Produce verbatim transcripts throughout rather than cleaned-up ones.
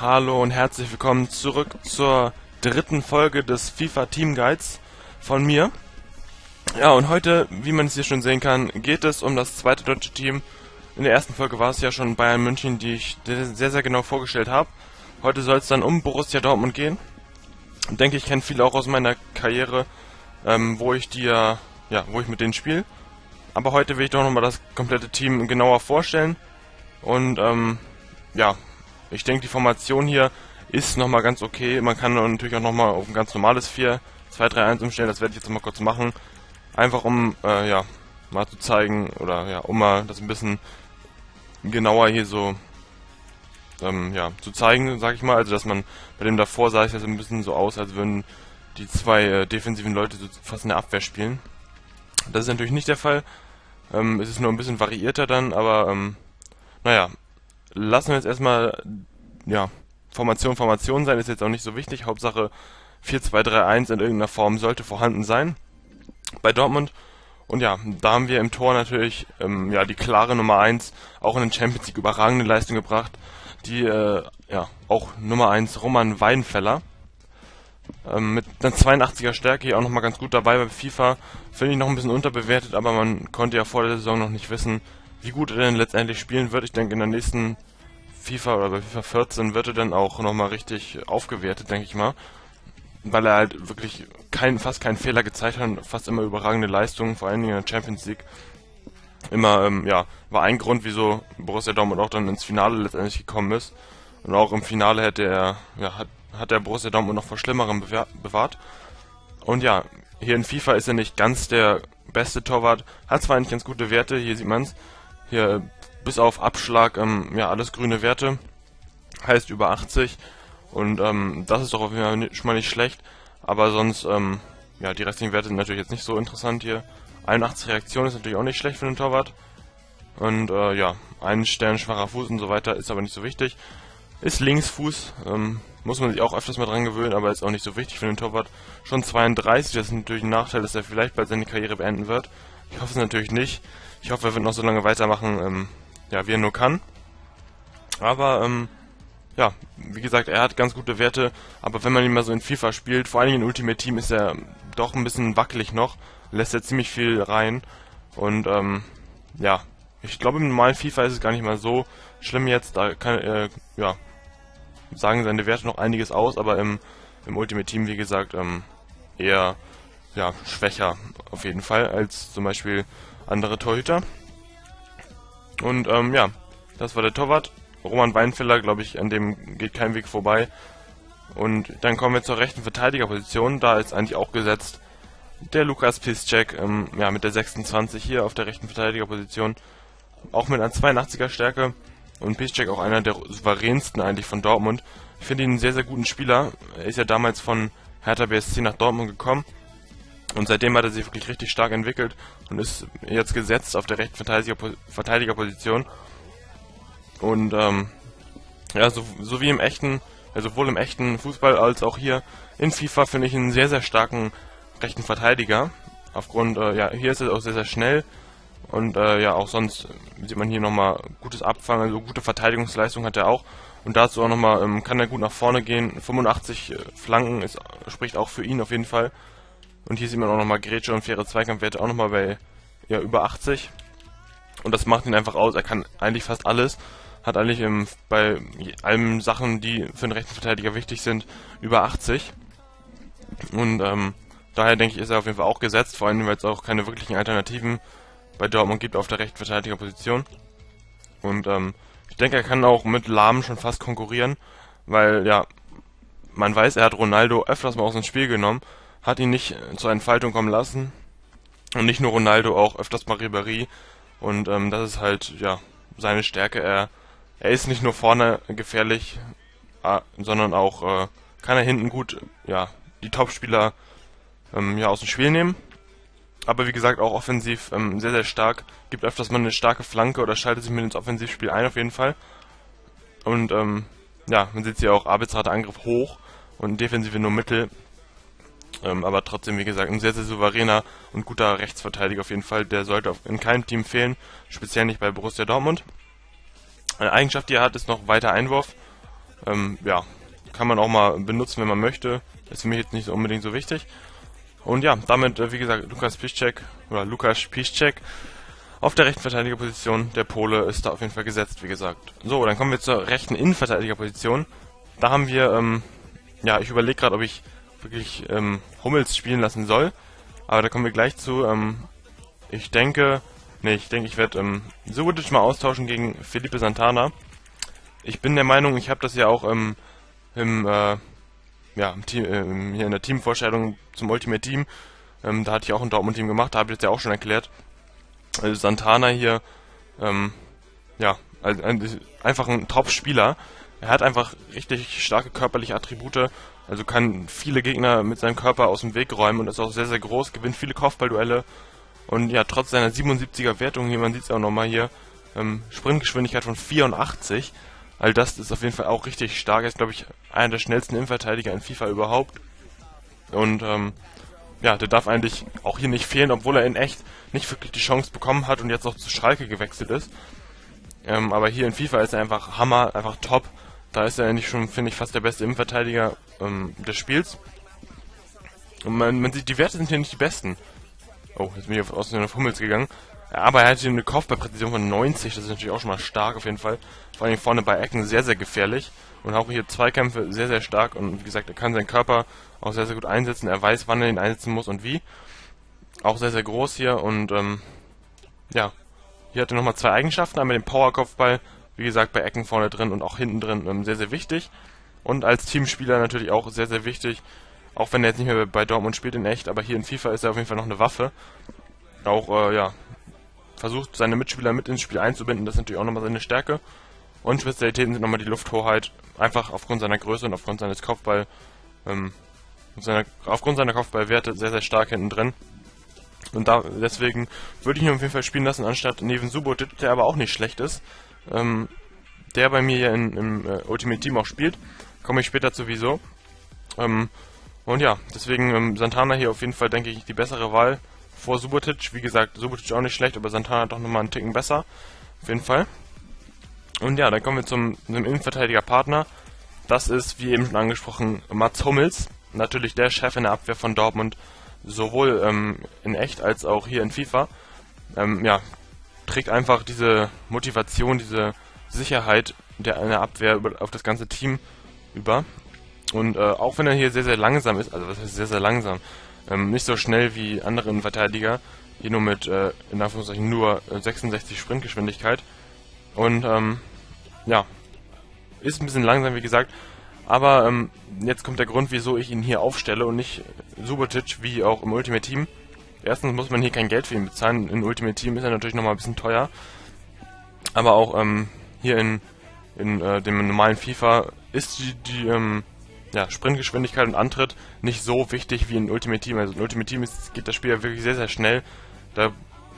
Hallo und herzlich willkommen zurück zur dritten Folge des FIFA Team Guides von mir. Ja, und heute, wie man es hier schon sehen kann, geht es um das zweite deutsche Team. In der ersten Folge war es ja schon Bayern München, die ich sehr, sehr genau vorgestellt habe. Heute soll es dann um Borussia Dortmund gehen. Ich denke, ich kenne viele auch aus meiner Karriere, ähm, wo ich die ja, wo ich mit denen spiele. Aber heute will ich doch nochmal das komplette Team genauer vorstellen. Und, ähm, ja... Ich denke, die Formation hier ist nochmal ganz okay. Man kann natürlich auch nochmal auf ein ganz normales vier zwei drei eins umstellen. Das werde ich jetzt mal kurz machen. Einfach um, äh, ja, mal zu zeigen oder, ja, um mal das ein bisschen genauer hier so, ähm, ja, zu zeigen, sag ich mal. Also, dass man bei dem davor sah ich das ein bisschen so aus, als würden die zwei äh, defensiven Leute so fast in der Abwehr spielen. Das ist natürlich nicht der Fall. Ähm, es ist nur ein bisschen variierter dann, aber, ähm, naja. Lassen wir jetzt erstmal, ja, Formation, Formation sein, ist jetzt auch nicht so wichtig. Hauptsache vier zwei drei eins in irgendeiner Form sollte vorhanden sein bei Dortmund. Und ja, da haben wir im Tor natürlich ähm, ja, die klare Nummer eins, auch in der Champions League überragende Leistung gebracht. Die, äh, ja, auch Nummer eins, Roman Weidenfeller. Ähm, mit einer zweiundachtziger Stärke hier auch nochmal ganz gut dabei bei FIFA. Finde ich noch ein bisschen unterbewertet, aber man konnte ja vor der Saison noch nicht wissen, wie gut er denn letztendlich spielen wird. Ich denke, in der nächsten FIFA oder bei FIFA vierzehn wird er dann auch nochmal richtig aufgewertet, denke ich mal. Weil er halt wirklich kein, fast keinen Fehler gezeigt hat, fast immer überragende Leistungen, vor allen Dingen in der Champions League. Immer, ähm, ja, war ein Grund, wieso Borussia Dortmund auch dann ins Finale letztendlich gekommen ist. Und auch im Finale hätte er, ja, hat, hat der Borussia Dortmund noch vor Schlimmerem bewahrt. Und ja, hier in FIFA ist er nicht ganz der beste Torwart, hat zwar eigentlich ganz gute Werte, hier sieht man's. Hier, bis auf Abschlag, ähm, ja, alles grüne Werte, heißt über achtzig, und ähm, das ist doch auf jeden Fall schon mal nicht schlecht, aber sonst, ähm, ja, die restlichen Werte sind natürlich jetzt nicht so interessant hier. einundachtzig Reaktion ist natürlich auch nicht schlecht für den Torwart, und äh, ja, ein Stern, schwacher Fuß und so weiter, ist aber nicht so wichtig. Ist Linksfuß, ähm, muss man sich auch öfters mal dran gewöhnen, aber ist auch nicht so wichtig für den Torwart. Schon zweiunddreißig, das ist natürlich ein Nachteil, dass er vielleicht bald seine Karriere beenden wird. Ich hoffe es natürlich nicht. Ich hoffe, er wird noch so lange weitermachen, ähm, ja, wie er nur kann. Aber, ähm, ja, wie gesagt, er hat ganz gute Werte. Aber wenn man ihn mal so in FIFA spielt, vor allem in Ultimate Team, ist er doch ein bisschen wackelig noch. Lässt er ziemlich viel rein. Und, ähm, ja, ich glaube, im normalen FIFA ist es gar nicht mal so schlimm jetzt. Da kann, äh, ja, sagen seine Werte noch einiges aus. Aber im, im Ultimate Team, wie gesagt, ähm, eher, ja, schwächer auf jeden Fall als zum Beispiel andere Torhüter. Und ähm, ja, das war der Torwart. Roman Weidenfeller, glaube ich, an dem geht kein Weg vorbei. Und dann kommen wir zur rechten Verteidigerposition. Da ist eigentlich auch gesetzt der Lukas Piszczek, ähm, ja, mit der sechsundzwanzig hier auf der rechten Verteidigerposition. Auch mit einer zweiundachtziger Stärke. Und Piszczek auch einer der souveränsten eigentlich von Dortmund. Ich finde ihn einen sehr, sehr guten Spieler. Er ist ja damals von Hertha B S C nach Dortmund gekommen. Und seitdem hat er sich wirklich richtig stark entwickelt und ist jetzt gesetzt auf der rechten Verteidiger- Verteidigerposition. Und ähm, ja, so, so wie im echten, also sowohl im echten Fußball als auch hier in FIFA finde ich einen sehr, sehr starken rechten Verteidiger. Aufgrund, äh, ja, hier ist er auch sehr, sehr schnell. Und äh, ja, auch sonst sieht man hier nochmal gutes Abfangen, also gute Verteidigungsleistung hat er auch. Und dazu auch nochmal, ähm, kann er gut nach vorne gehen. fünfundachtzig äh, Flanken ist, spricht auch für ihn auf jeden Fall. Und hier sieht man auch nochmal Grätsche und faire Zweikampfwerte auch nochmal bei, ja, über achtzig. Und das macht ihn einfach aus. Er kann eigentlich fast alles. Hat eigentlich im, bei allen Sachen, die für einen rechten Verteidiger wichtig sind, über achtzig. Und ähm, daher denke ich, ist er auf jeden Fall auch gesetzt. Vor allem, weil es auch keine wirklichen Alternativen bei Dortmund gibt auf der rechten Verteidigerposition. Und ähm, ich denke, er kann auch mit Lahm schon fast konkurrieren. Weil, ja, man weiß, er hat Ronaldo öfters mal aus dem Spiel genommen, hat ihn nicht zur Entfaltung kommen lassen. Und nicht nur Ronaldo, auch öfters mal Ribéry. Und ähm, das ist halt, ja, seine Stärke. Er, er ist nicht nur vorne gefährlich, äh, sondern auch äh, kann er hinten gut, ja, die Topspieler ähm, ja, aus dem Spiel nehmen. Aber wie gesagt, auch offensiv ähm, sehr, sehr stark. Gibt öfters mal eine starke Flanke oder schaltet sich mit ins Offensivspiel ein, auf jeden Fall. Und ähm, ja, man sieht hier auch Arbeitsrate Angriff hoch und Defensive nur mittel. Ähm, aber trotzdem, wie gesagt, ein sehr, sehr souveräner und guter Rechtsverteidiger auf jeden Fall. Der sollte in keinem Team fehlen, speziell nicht bei Borussia Dortmund. Eine Eigenschaft, die er hat, ist noch weiter Einwurf. Ähm, ja, kann man auch mal benutzen, wenn man möchte. Ist für mich jetzt nicht unbedingt so wichtig. Und ja, damit, wie gesagt, Lukas Piszczek oder Lukas Piszczek auf der rechten Verteidigerposition. Der Pole ist da auf jeden Fall gesetzt, wie gesagt. So, dann kommen wir zur rechten Innenverteidigerposition. Da haben wir, ähm, ja, ich überlege gerade, ob ich wirklich ähm, Hummels spielen lassen soll. Aber da kommen wir gleich zu. Ähm, ich denke, nee, ich denke, ich werde ähm, Subotic mal austauschen gegen Felipe Santana. Ich bin der Meinung, ich habe das ja auch ähm, im, äh, ja, im Team, äh, hier in der Teamvorstellung zum Ultimate Team. Ähm, da hatte ich auch ein Dortmund-Team gemacht, da habe ich das ja auch schon erklärt. Also Santana hier, ähm, ja, also einfach ein Top-Spieler. Er hat einfach richtig starke körperliche Attribute, also kann viele Gegner mit seinem Körper aus dem Weg räumen und ist auch sehr, sehr groß, gewinnt viele Kopfballduelle. Und ja, trotz seiner siebenundsiebziger Wertung, hier, man sieht es auch nochmal hier, ähm, Sprintgeschwindigkeit von vierundachtzig. Also das ist auf jeden Fall auch richtig stark. Er ist, glaube ich, einer der schnellsten Innenverteidiger in FIFA überhaupt. Und ähm, ja, der darf eigentlich auch hier nicht fehlen, obwohl er in echt nicht wirklich die Chance bekommen hat und jetzt auch zu Schalke gewechselt ist. Ähm, aber hier in FIFA ist er einfach Hammer, einfach top. Da ist er eigentlich schon, finde ich, fast der beste Innenverteidiger ähm, des Spiels. Und man, man sieht, die Werte sind hier nicht die besten. Oh, jetzt bin ich auf, aus auf Hummels gegangen. Aber er hat hier eine Kopfballpräzision von neunzig, das ist natürlich auch schon mal stark auf jeden Fall. Vor allem vorne bei Ecken sehr, sehr gefährlich. Und auch hier Zweikämpfe sehr, sehr stark. Und wie gesagt, er kann seinen Körper auch sehr, sehr gut einsetzen. Er weiß, wann er ihn einsetzen muss und wie. Auch sehr, sehr groß hier. Und ähm, ja, hier hat er nochmal zwei Eigenschaften. Einmal den Powerkopfball, wie gesagt, bei Ecken vorne drin und auch hinten drin ähm, sehr, sehr wichtig. Und als Teamspieler natürlich auch sehr, sehr wichtig. Auch wenn er jetzt nicht mehr bei Dortmund spielt in echt, aber hier in FIFA ist er auf jeden Fall noch eine Waffe. Auch, äh, ja, versucht seine Mitspieler mit ins Spiel einzubinden, das ist natürlich auch nochmal seine Stärke. Und Spezialitäten sind nochmal die Lufthoheit, einfach aufgrund seiner Größe und aufgrund seines Kopfball, ähm, seiner, aufgrund seiner Kopfballwerte sehr, sehr stark hinten drin. Und da, deswegen würde ich ihn auf jeden Fall spielen lassen, anstatt Neven Subotic, der aber auch nicht schlecht ist. Ähm, der bei mir hier in, im äh, Ultimate Team auch spielt, komme ich später zu wieso. Ähm, Und ja, deswegen ähm, Santana hier auf jeden Fall, denke ich, die bessere Wahl vor Subotic. Wie gesagt, Subotic auch nicht schlecht, aber Santana doch nochmal einen Ticken besser. Auf jeden Fall. Und ja, dann kommen wir zum, zum Innenverteidiger-Partner. Das ist, wie eben schon angesprochen, Mats Hummels. Natürlich der Chef in der Abwehr von Dortmund, sowohl ähm, in echt als auch hier in FIFA. Ähm, ja, trägt einfach diese Motivation, diese Sicherheit der, in der Abwehr über, auf das ganze Team über. Und äh, auch wenn er hier sehr, sehr langsam ist, also was heißt sehr, sehr langsam, ähm, nicht so schnell wie andere Innenverteidiger, hier nur mit, äh, in Anführungszeichen, nur sechsundsechzig Sprintgeschwindigkeit. Und, ähm, ja, ist ein bisschen langsam, wie gesagt, aber ähm, jetzt kommt der Grund, wieso ich ihn hier aufstelle und nicht Subotic, wie auch im Ultimate Team. Erstens muss man hier kein Geld für ihn bezahlen, in Ultimate Team ist er natürlich nochmal ein bisschen teuer, aber auch ähm, hier in, in äh, dem normalen FIFA ist die, die ähm, ja, Sprintgeschwindigkeit und Antritt nicht so wichtig wie in Ultimate Team. Also in Ultimate Team ist, geht das Spiel ja wirklich sehr, sehr schnell. Da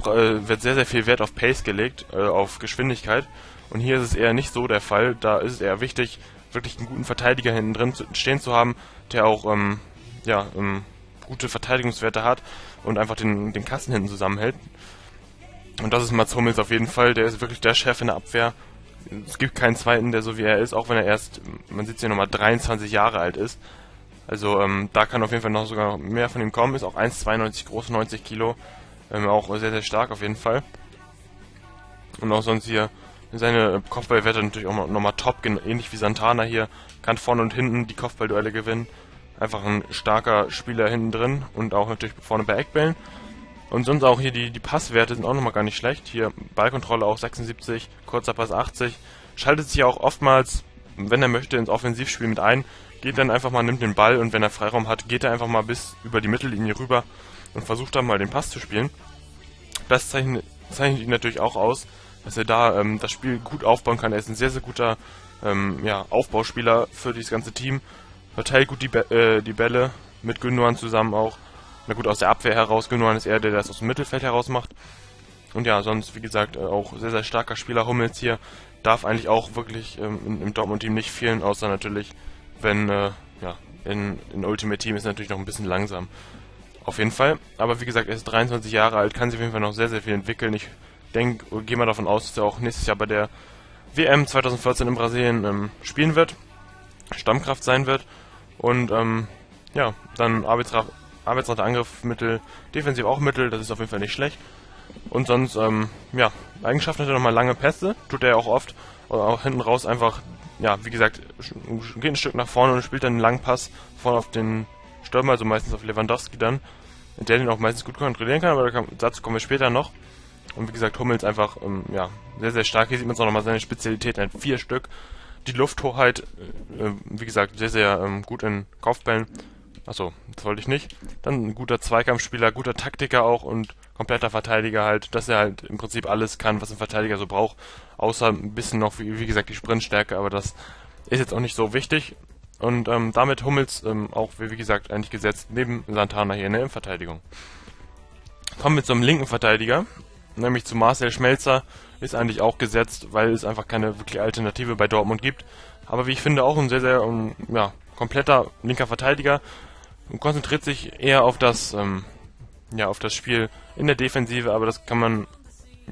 äh, wird sehr, sehr viel Wert auf Pace gelegt, äh, auf Geschwindigkeit. Und hier ist es eher nicht so der Fall. Da ist es eher wichtig, wirklich einen guten Verteidiger hinten drin zu, stehen zu haben, der auch ähm, ja, ähm, gute Verteidigungswerte hat und einfach den, den Kasten hinten zusammenhält. Und das ist Mats Hummels auf jeden Fall. Der ist wirklich der Chef in der Abwehr. Es gibt keinen zweiten, der so wie er ist, auch wenn er erst, man sieht es hier nochmal, dreiundzwanzig Jahre alt ist. Also ähm, da kann auf jeden Fall noch sogar mehr von ihm kommen. Ist auch eins Komma zweiundneunzig groß, neunzig Kilo. Ähm, auch sehr, sehr stark auf jeden Fall. Und auch sonst hier seine Kopfballwerte natürlich auch nochmal top, ähnlich wie Santana hier. Kann vorne und hinten die Kopfballduelle gewinnen. Einfach ein starker Spieler hinten drin und auch natürlich vorne bei Eckbällen. Und sonst auch hier die, die Passwerte sind auch nochmal gar nicht schlecht. Hier Ballkontrolle auch sechsundsiebzig, kurzer Pass achtzig. Schaltet sich auch oftmals, wenn er möchte, ins Offensivspiel mit ein. Geht dann einfach mal, nimmt den Ball und wenn er Freiraum hat, geht er einfach mal bis über die Mittellinie rüber und versucht dann mal den Pass zu spielen. Das zeichnet, zeichnet ihn natürlich auch aus, dass er da ähm, das Spiel gut aufbauen kann. Er ist ein sehr, sehr guter ähm, ja, Aufbauspieler für dieses ganze Team. Verteilt gut die, äh, die Bälle mit Gündoğan zusammen auch. Na gut, aus der Abwehr heraus, Gündoğan ist er, der das aus dem Mittelfeld heraus macht. Und ja, sonst, wie gesagt, auch sehr, sehr starker Spieler. Hummels hier darf eigentlich auch wirklich ähm, im Dortmund-Team nicht fehlen, außer natürlich, wenn, äh, ja, in, in Ultimate Team ist er natürlich noch ein bisschen langsam. Auf jeden Fall. Aber wie gesagt, er ist dreiundzwanzig Jahre alt, kann sich auf jeden Fall noch sehr, sehr viel entwickeln. Ich denke, gehe mal davon aus, dass er auch nächstes Jahr bei der W M zweitausendvierzehn in Brasilien ähm, spielen wird. Stammkraft sein wird. Und ähm, ja, dann Arbeitsrate, Arbeitsrate Angriff, Mittel, defensiv auch Mittel, das ist auf jeden Fall nicht schlecht. Und sonst, ähm, ja, Eigenschaften hat er nochmal lange Pässe, tut er ja auch oft, und auch hinten raus einfach, ja, wie gesagt, geht ein Stück nach vorne und spielt dann einen langen Pass vorne auf den Stürmer, also meistens auf Lewandowski dann, der den auch meistens gut kontrollieren kann, aber dazu kommen wir später noch. Und wie gesagt, Hummels einfach, ähm, ja, sehr, sehr stark, hier sieht man es auch nochmal, seine Spezialität, er hat vier Stück, die Lufthoheit, äh, wie gesagt, sehr, sehr ähm, gut in Kopfbällen. Achso, das wollte ich nicht. Dann ein guter Zweikampfspieler, guter Taktiker auch und kompletter Verteidiger halt, dass er halt im Prinzip alles kann, was ein Verteidiger so braucht, außer ein bisschen noch, wie, wie gesagt, die Sprintstärke, aber das ist jetzt auch nicht so wichtig. Und ähm, damit Hummels ähm, auch, wie, wie gesagt, eigentlich gesetzt, neben Santana hier in der Innenverteidigung. Kommen wir zum linken Verteidiger, nämlich zu Marcel Schmelzer, ist eigentlich auch gesetzt, weil es einfach keine wirkliche Alternative bei Dortmund gibt. Aber wie ich finde, auch ein sehr, sehr um, ja, kompletter linker Verteidiger und konzentriert sich eher auf das, ähm, ja, auf das Spiel in der Defensive, aber das kann man,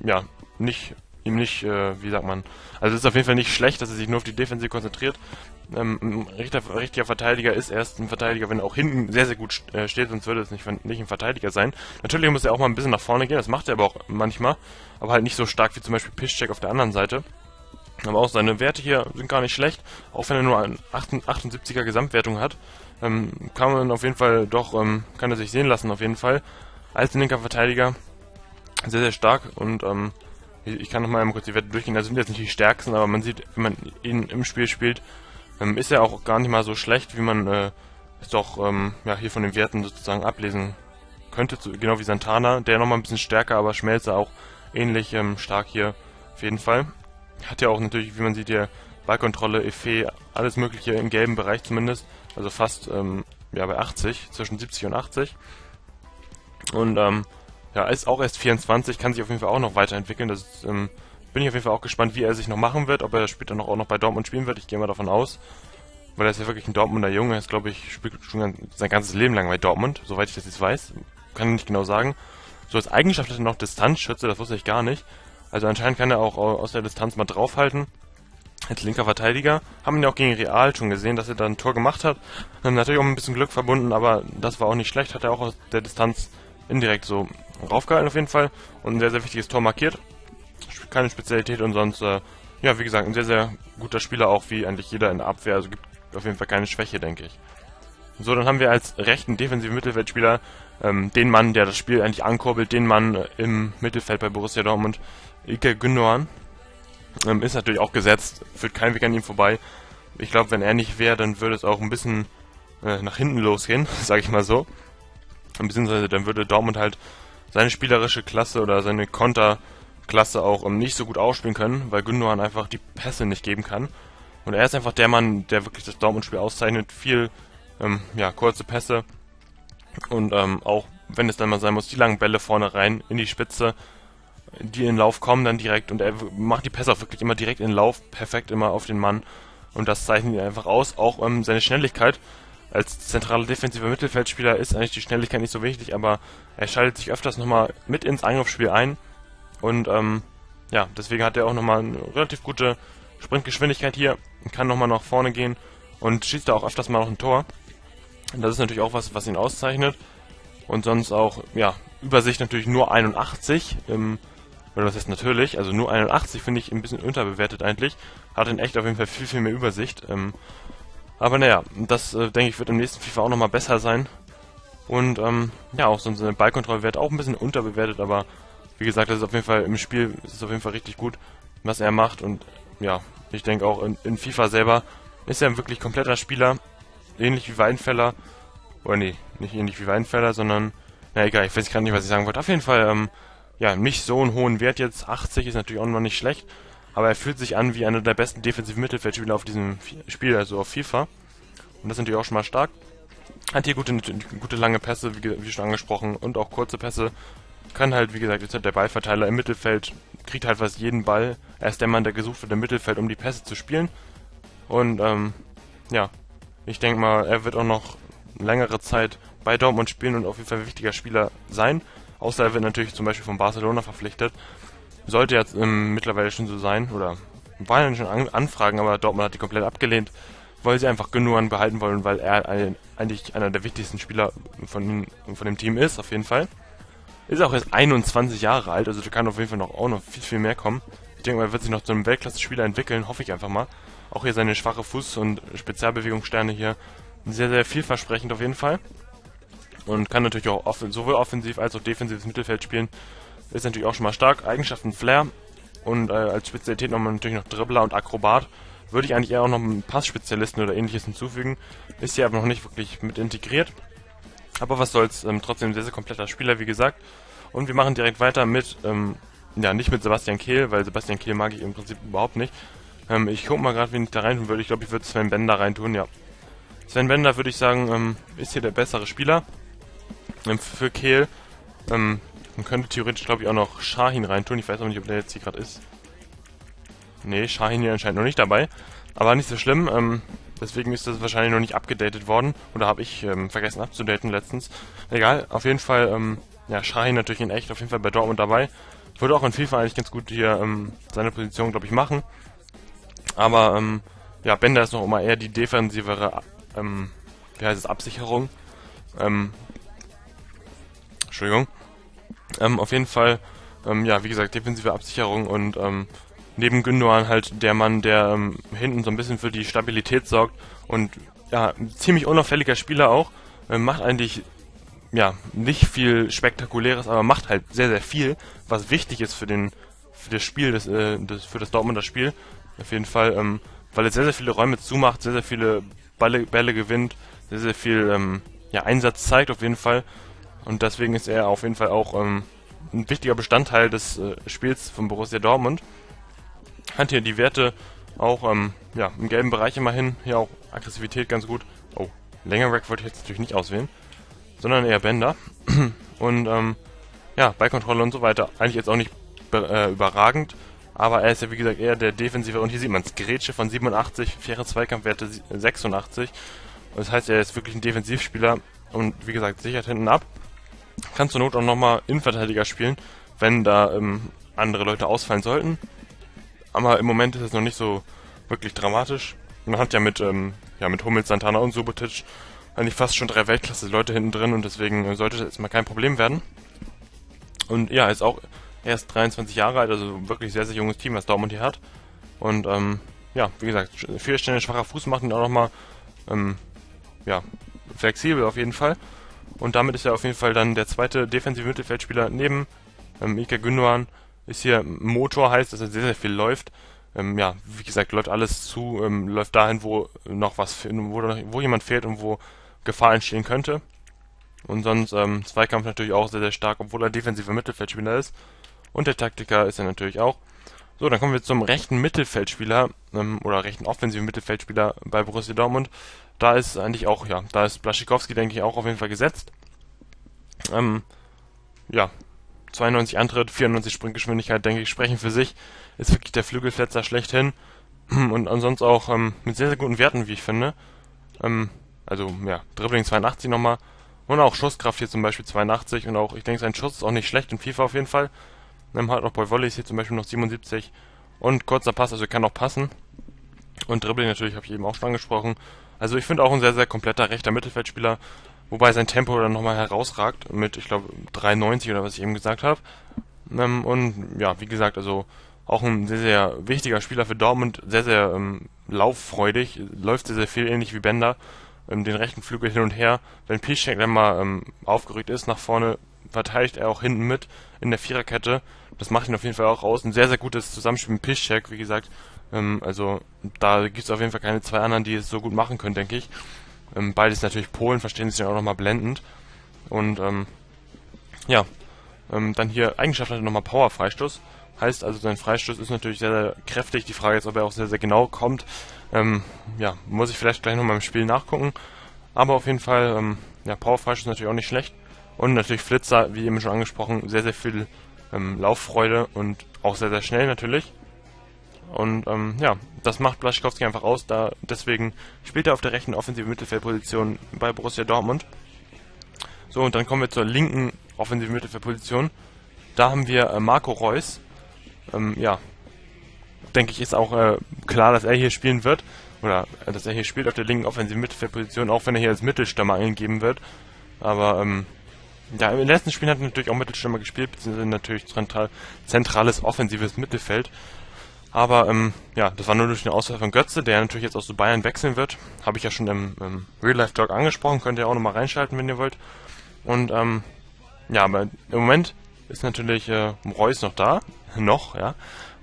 ja, nicht, ihm nicht, äh, wie sagt man, also es ist auf jeden Fall nicht schlecht, dass er sich nur auf die Defensive konzentriert. Ähm, ein richtiger, richtiger Verteidiger ist erst ein Verteidiger, wenn er auch hinten sehr, sehr gut steht, sonst würde es nicht, nicht ein Verteidiger sein. Natürlich muss er auch mal ein bisschen nach vorne gehen, das macht er aber auch manchmal, aber halt nicht so stark wie zum Beispiel Piszczek auf der anderen Seite. Aber auch seine Werte hier sind gar nicht schlecht, auch wenn er nur eine achtundsiebziger Gesamtwertung hat. Ähm, kann man auf jeden Fall doch, ähm, kann er sich sehen lassen auf jeden Fall. Als linker Verteidiger sehr, sehr stark und ähm, ich, ich kann nochmal kurz die Werte durchgehen. Das sind jetzt nicht die stärksten, aber man sieht, wenn man ihn im Spiel spielt, ähm, ist er auch gar nicht mal so schlecht, wie man äh, es doch ähm, ja, hier von den Werten sozusagen ablesen könnte. So, genau wie Santana, der nochmal ein bisschen stärker, aber Schmelzer auch ähnlich ähm, stark hier auf jeden Fall. Hat ja auch natürlich, wie man sieht hier, Ballkontrolle, Effet, alles mögliche im gelben Bereich zumindest. Also fast ähm, ja, bei achtzig, zwischen siebzig und achtzig. Und ähm, ja, ist auch erst vierundzwanzig, kann sich auf jeden Fall auch noch weiterentwickeln. Das ist, ähm, bin ich auf jeden Fall auch gespannt, wie er sich noch machen wird, ob er später noch, auch noch bei Dortmund spielen wird. Ich gehe mal davon aus, weil er ist ja wirklich ein Dortmunder Junge. Er ist, glaube ich, spielt schon sein ganzes Leben lang bei Dortmund, soweit ich das jetzt weiß. Kann ich nicht genau sagen. So als Eigenschaft hat er noch Distanzschütze, das wusste ich gar nicht. Also anscheinend kann er auch aus der Distanz mal draufhalten. Als linker Verteidiger. Haben ihn ja auch gegen Real schon gesehen, dass er da ein Tor gemacht hat. Natürlich auch ein bisschen Glück verbunden, aber das war auch nicht schlecht. Hat er auch aus der Distanz indirekt so raufgehalten auf jeden Fall. Und ein sehr, sehr wichtiges Tor markiert. Keine Spezialität und sonst, äh, ja, wie gesagt, ein sehr, sehr guter Spieler auch, wie eigentlich jeder in der Abwehr. Also gibt auf jeden Fall keine Schwäche, denke ich. So, dann haben wir als rechten defensiven Mittelfeldspieler ähm, den Mann, der das Spiel eigentlich ankurbelt, den Mann äh, im Mittelfeld bei Borussia Dortmund, Ilkay Gündoğan. Ähm, ist natürlich auch gesetzt, führt kein Weg an ihm vorbei. Ich glaube, wenn er nicht wäre, dann würde es auch ein bisschen äh, nach hinten losgehen, sage ich mal so. Beziehungsweise dann würde Dortmund halt seine spielerische Klasse oder seine Konterklasse auch ähm, nicht so gut ausspielen können, weil Gündoğan einfach die Pässe nicht geben kann. Und er ist einfach der Mann, der wirklich das Dortmund-Spiel auszeichnet. Viel, ähm, ja, kurze Pässe und ähm, auch, wenn es dann mal sein muss, die langen Bälle vorne rein in die Spitze, die in den Lauf kommen dann direkt, und er macht die Pässe auch wirklich immer direkt in den Lauf, perfekt immer auf den Mann, und das zeichnet ihn einfach aus. Auch ähm, seine Schnelligkeit als zentraler defensiver Mittelfeldspieler ist eigentlich die Schnelligkeit nicht so wichtig, aber er schaltet sich öfters nochmal mit ins Angriffsspiel ein und ähm, ja, deswegen hat er auch nochmal eine relativ gute Sprintgeschwindigkeit hier, kann nochmal nach vorne gehen und schießt da auch öfters mal noch ein Tor. Das ist natürlich auch was, was ihn auszeichnet. Und sonst auch, ja, Übersicht natürlich nur einundachtzig, ähm, oder was heißt natürlich, also nur einundachtzig finde ich ein bisschen unterbewertet eigentlich. Hat in echt auf jeden Fall viel, viel mehr Übersicht. Ähm, aber naja, das äh, denke ich wird im nächsten FIFA auch nochmal besser sein. Und ähm, ja, auch so eine Ballkontrollwert auch ein bisschen unterbewertet, aber wie gesagt, das ist auf jeden Fall im Spiel, das ist auf jeden Fall richtig gut, was er macht. Und ja, ich denke auch in, in FIFA selber ist er ein wirklich kompletter Spieler, ähnlich wie Weidenfeller. Oder nee, nicht ähnlich wie Weidenfeller, sondern, na egal, ich weiß gerade nicht, was ich sagen wollte. Auf jeden Fall, ähm, ja, nicht so einen hohen Wert jetzt. achtzig ist natürlich auch noch nicht schlecht, aber er fühlt sich an wie einer der besten defensiven Mittelfeldspieler auf diesem Spiel, also auf FIFA. Und das ist natürlich auch schon mal stark. Hat hier gute, gute lange Pässe, wie, wie schon angesprochen, und auch kurze Pässe. Kann halt, wie gesagt, jetzt hat der Ballverteiler im Mittelfeld, kriegt halt fast jeden Ball. Er ist der Mann, der gesucht wird im Mittelfeld, um die Pässe zu spielen. Und, ähm, ja, ich denke mal, er wird auch noch längere Zeit bei Dortmund spielen und auf jeden Fall ein wichtiger Spieler sein. Außer er wird natürlich zum Beispiel von Barcelona verpflichtet. Sollte jetzt ähm, mittlerweile schon so sein, oder waren ja schon an Anfragen, aber Dortmund hat die komplett abgelehnt, weil sie einfach Gündoğan behalten wollen, weil er ein, eigentlich einer der wichtigsten Spieler von, von dem Team ist, auf jeden Fall. Ist auch erst einundzwanzig Jahre alt, also da kann auf jeden Fall noch, auch noch viel, viel mehr kommen. Ich denke mal, er wird sich noch zu einem Weltklasse-Spieler entwickeln, hoffe ich einfach mal. Auch hier seine schwache Fuß- und Spezialbewegungssterne hier, sehr, sehr vielversprechend auf jeden Fall. Und kann natürlich auch off sowohl offensiv als auch defensives Mittelfeld spielen. Ist natürlich auch schon mal stark. Eigenschaften Flair und äh, als Spezialität nochmal natürlich noch Dribbler und Akrobat. Würde ich eigentlich eher auch noch einen Passspezialisten oder ähnliches hinzufügen. Ist hier aber noch nicht wirklich mit integriert. Aber was soll's, ähm, trotzdem sehr, sehr kompletter Spieler, wie gesagt. Und wir machen direkt weiter mit, ähm, ja, nicht mit Sebastian Kehl, weil Sebastian Kehl mag ich im Prinzip überhaupt nicht. Ähm, ich guck mal gerade, wen ich da reintun würde. Ich glaube, ich würde Sven Bender reintun, ja. Sven Bender, würde ich sagen, ähm, ist hier der bessere Spieler. Ähm, für Kehl, ähm, man könnte theoretisch, glaube ich, auch noch Şahin reintun. Ich weiß auch nicht, ob der jetzt hier gerade ist. Nee, Şahin hier anscheinend noch nicht dabei. Aber nicht so schlimm, ähm, deswegen ist das wahrscheinlich noch nicht abgedatet worden. Oder habe ich ähm, vergessen abzudaten letztens. Egal, auf jeden Fall, ähm, ja, Şahin natürlich in echt, auf jeden Fall bei Dortmund dabei. Würde auch in FIFA eigentlich ganz gut hier ähm, seine Position, glaube ich, machen. Aber, ähm, ja, Bender ist noch immer eher die defensivere, ähm, wie heißt es, Absicherung. Ähm, Entschuldigung. Ähm, auf jeden Fall, ähm, ja, wie gesagt, defensive Absicherung und, ähm, neben Gündoğan halt der Mann, der ähm, hinten so ein bisschen für die Stabilität sorgt und ja, ein ziemlich unauffälliger Spieler auch, äh, macht eigentlich ja nicht viel Spektakuläres, aber macht halt sehr, sehr viel, was wichtig ist für den für das Spiel, des, äh, das, für das Dortmunder Spiel, auf jeden Fall, ähm, weil er sehr, sehr viele Räume zumacht, sehr, sehr viele Bälle, Bälle gewinnt, sehr, sehr viel ähm, ja, Einsatz zeigt auf jeden Fall und deswegen ist er auf jeden Fall auch ähm, ein wichtiger Bestandteil des äh, Spiels von Borussia Dortmund. Hat hier die Werte auch ähm, ja, im gelben Bereich immerhin. Hier auch Aggressivität ganz gut. Oh, Längerweg wollte ich jetzt natürlich nicht auswählen. Sondern eher Bender. Und ähm, ja, Ballkontrolle und so weiter. Eigentlich jetzt auch nicht äh, überragend. Aber er ist ja wie gesagt eher der Defensive. Und hier sieht man es. Grätsche von siebenundachtzig, faire Zweikampfwerte sechsundachtzig. Das heißt, er ist wirklich ein Defensivspieler. Und wie gesagt, sichert hinten ab. Kann zur Not auch nochmal Innenverteidiger spielen, wenn da ähm, andere Leute ausfallen sollten. Aber im Moment ist es noch nicht so wirklich dramatisch. Man hat ja mit, ähm, ja, mit Hummels, Santana und Subotic eigentlich fast schon drei Weltklasse-Leute hinten drin und deswegen sollte das jetzt mal kein Problem werden. Und ja, ist auch erst dreiundzwanzig Jahre alt, also wirklich sehr, sehr junges Team, was Dortmund hier hat. Und ähm, ja, wie gesagt, vier Stellen schwacher Fuß macht ihn auch nochmal ähm, ja, flexibel auf jeden Fall. Und damit ist er auf jeden Fall dann der zweite defensive Mittelfeldspieler neben ähm, Ilkay Gündoğan. Ist hier Motor, heißt, dass er sehr, sehr viel läuft. Ähm, ja, wie gesagt, läuft alles zu, ähm, läuft dahin, wo noch was, wo, wo jemand fehlt und wo Gefahr entstehen könnte. Und sonst ähm, Zweikampf natürlich auch sehr, sehr stark, obwohl er defensiver Mittelfeldspieler ist. Und der Taktiker ist er natürlich auch. So, dann kommen wir zum rechten Mittelfeldspieler ähm, oder rechten offensiven Mittelfeldspieler bei Borussia Dortmund. Da ist eigentlich auch, ja, da ist Błaszczykowski, denke ich, auch auf jeden Fall gesetzt. Ähm, ja. zweiundneunzig Antritt, vierundneunzig Sprintgeschwindigkeit, denke ich, sprechen für sich. Ist wirklich der Flügelfletzer schlechthin. Und ansonsten auch ähm, mit sehr, sehr guten Werten, wie ich finde. Ähm, also, ja, Dribbling zweiundachtzig nochmal. Und auch Schusskraft hier zum Beispiel zweiundachtzig. Und auch, ich denke, sein Schuss ist auch nicht schlecht in FIFA auf jeden Fall. Ähm, hat auch bei Volleys hier zum Beispiel noch siebenundsiebzig. Und kurzer Pass, also kann auch passen. Und Dribbling natürlich, habe ich eben auch schon angesprochen. Also, ich finde auch ein sehr, sehr kompletter rechter Mittelfeldspieler. Wobei sein Tempo dann nochmal herausragt mit, ich glaube, dreiundneunzig oder was ich eben gesagt habe. Ähm, und ja, wie gesagt, also auch ein sehr, sehr wichtiger Spieler für Dortmund. Sehr, sehr ähm, lauffreudig. Läuft sehr, sehr viel, ähnlich wie Bender. Ähm, den rechten Flügel hin und her. Wenn Piszczek dann mal ähm, aufgerückt ist nach vorne, verteidigt er auch hinten mit in der Viererkette. Das macht ihn auf jeden Fall auch aus. Ein sehr, sehr gutes Zusammenspiel mit Piszczek, wie gesagt. Ähm, also da gibt es auf jeden Fall keine zwei anderen, die es so gut machen können, denke ich. Beides natürlich Polen, verstehen sich dann auch nochmal blendend. Und ähm, ja, ähm, dann hier Eigenschaft hat er nochmal Power-Freistoß. Heißt also, sein Freistoß ist natürlich sehr, sehr kräftig. Die Frage ist, ob er auch sehr, sehr genau kommt. Ähm, ja, muss ich vielleicht gleich nochmal im Spiel nachgucken. Aber auf jeden Fall, ähm, ja, Power-Freistoß natürlich auch nicht schlecht. Und natürlich Flitzer, wie eben schon angesprochen, sehr, sehr viel ähm, Lauffreude und auch sehr, sehr schnell natürlich. Und ähm, ja, das macht Błaszczykowski einfach aus, da deswegen spielt er auf der rechten offensiven Mittelfeldposition bei Borussia Dortmund. So, und dann kommen wir zur linken offensiven Mittelfeldposition. Da haben wir äh, Marco Reus. Ähm, ja, denke ich, ist auch äh, klar, dass er hier spielen wird. oder dass er hier spielt auf der linken offensiven Mittelfeldposition, auch wenn er hier als Mittelstürmer eingegeben wird. Aber ähm, ja, im letzten Spiel hat er natürlich auch Mittelstürmer gespielt, beziehungsweise natürlich zentral, zentrales offensives Mittelfeld. Aber ähm, ja, das war nur durch den Ausfall von Götze, der natürlich jetzt auch zu Bayern wechseln wird. Habe ich ja schon im, im Real-Life-Talk angesprochen, könnt ihr auch nochmal reinschalten, wenn ihr wollt. Und ähm, ja, aber im Moment ist natürlich äh, Reus noch da. Noch, ja.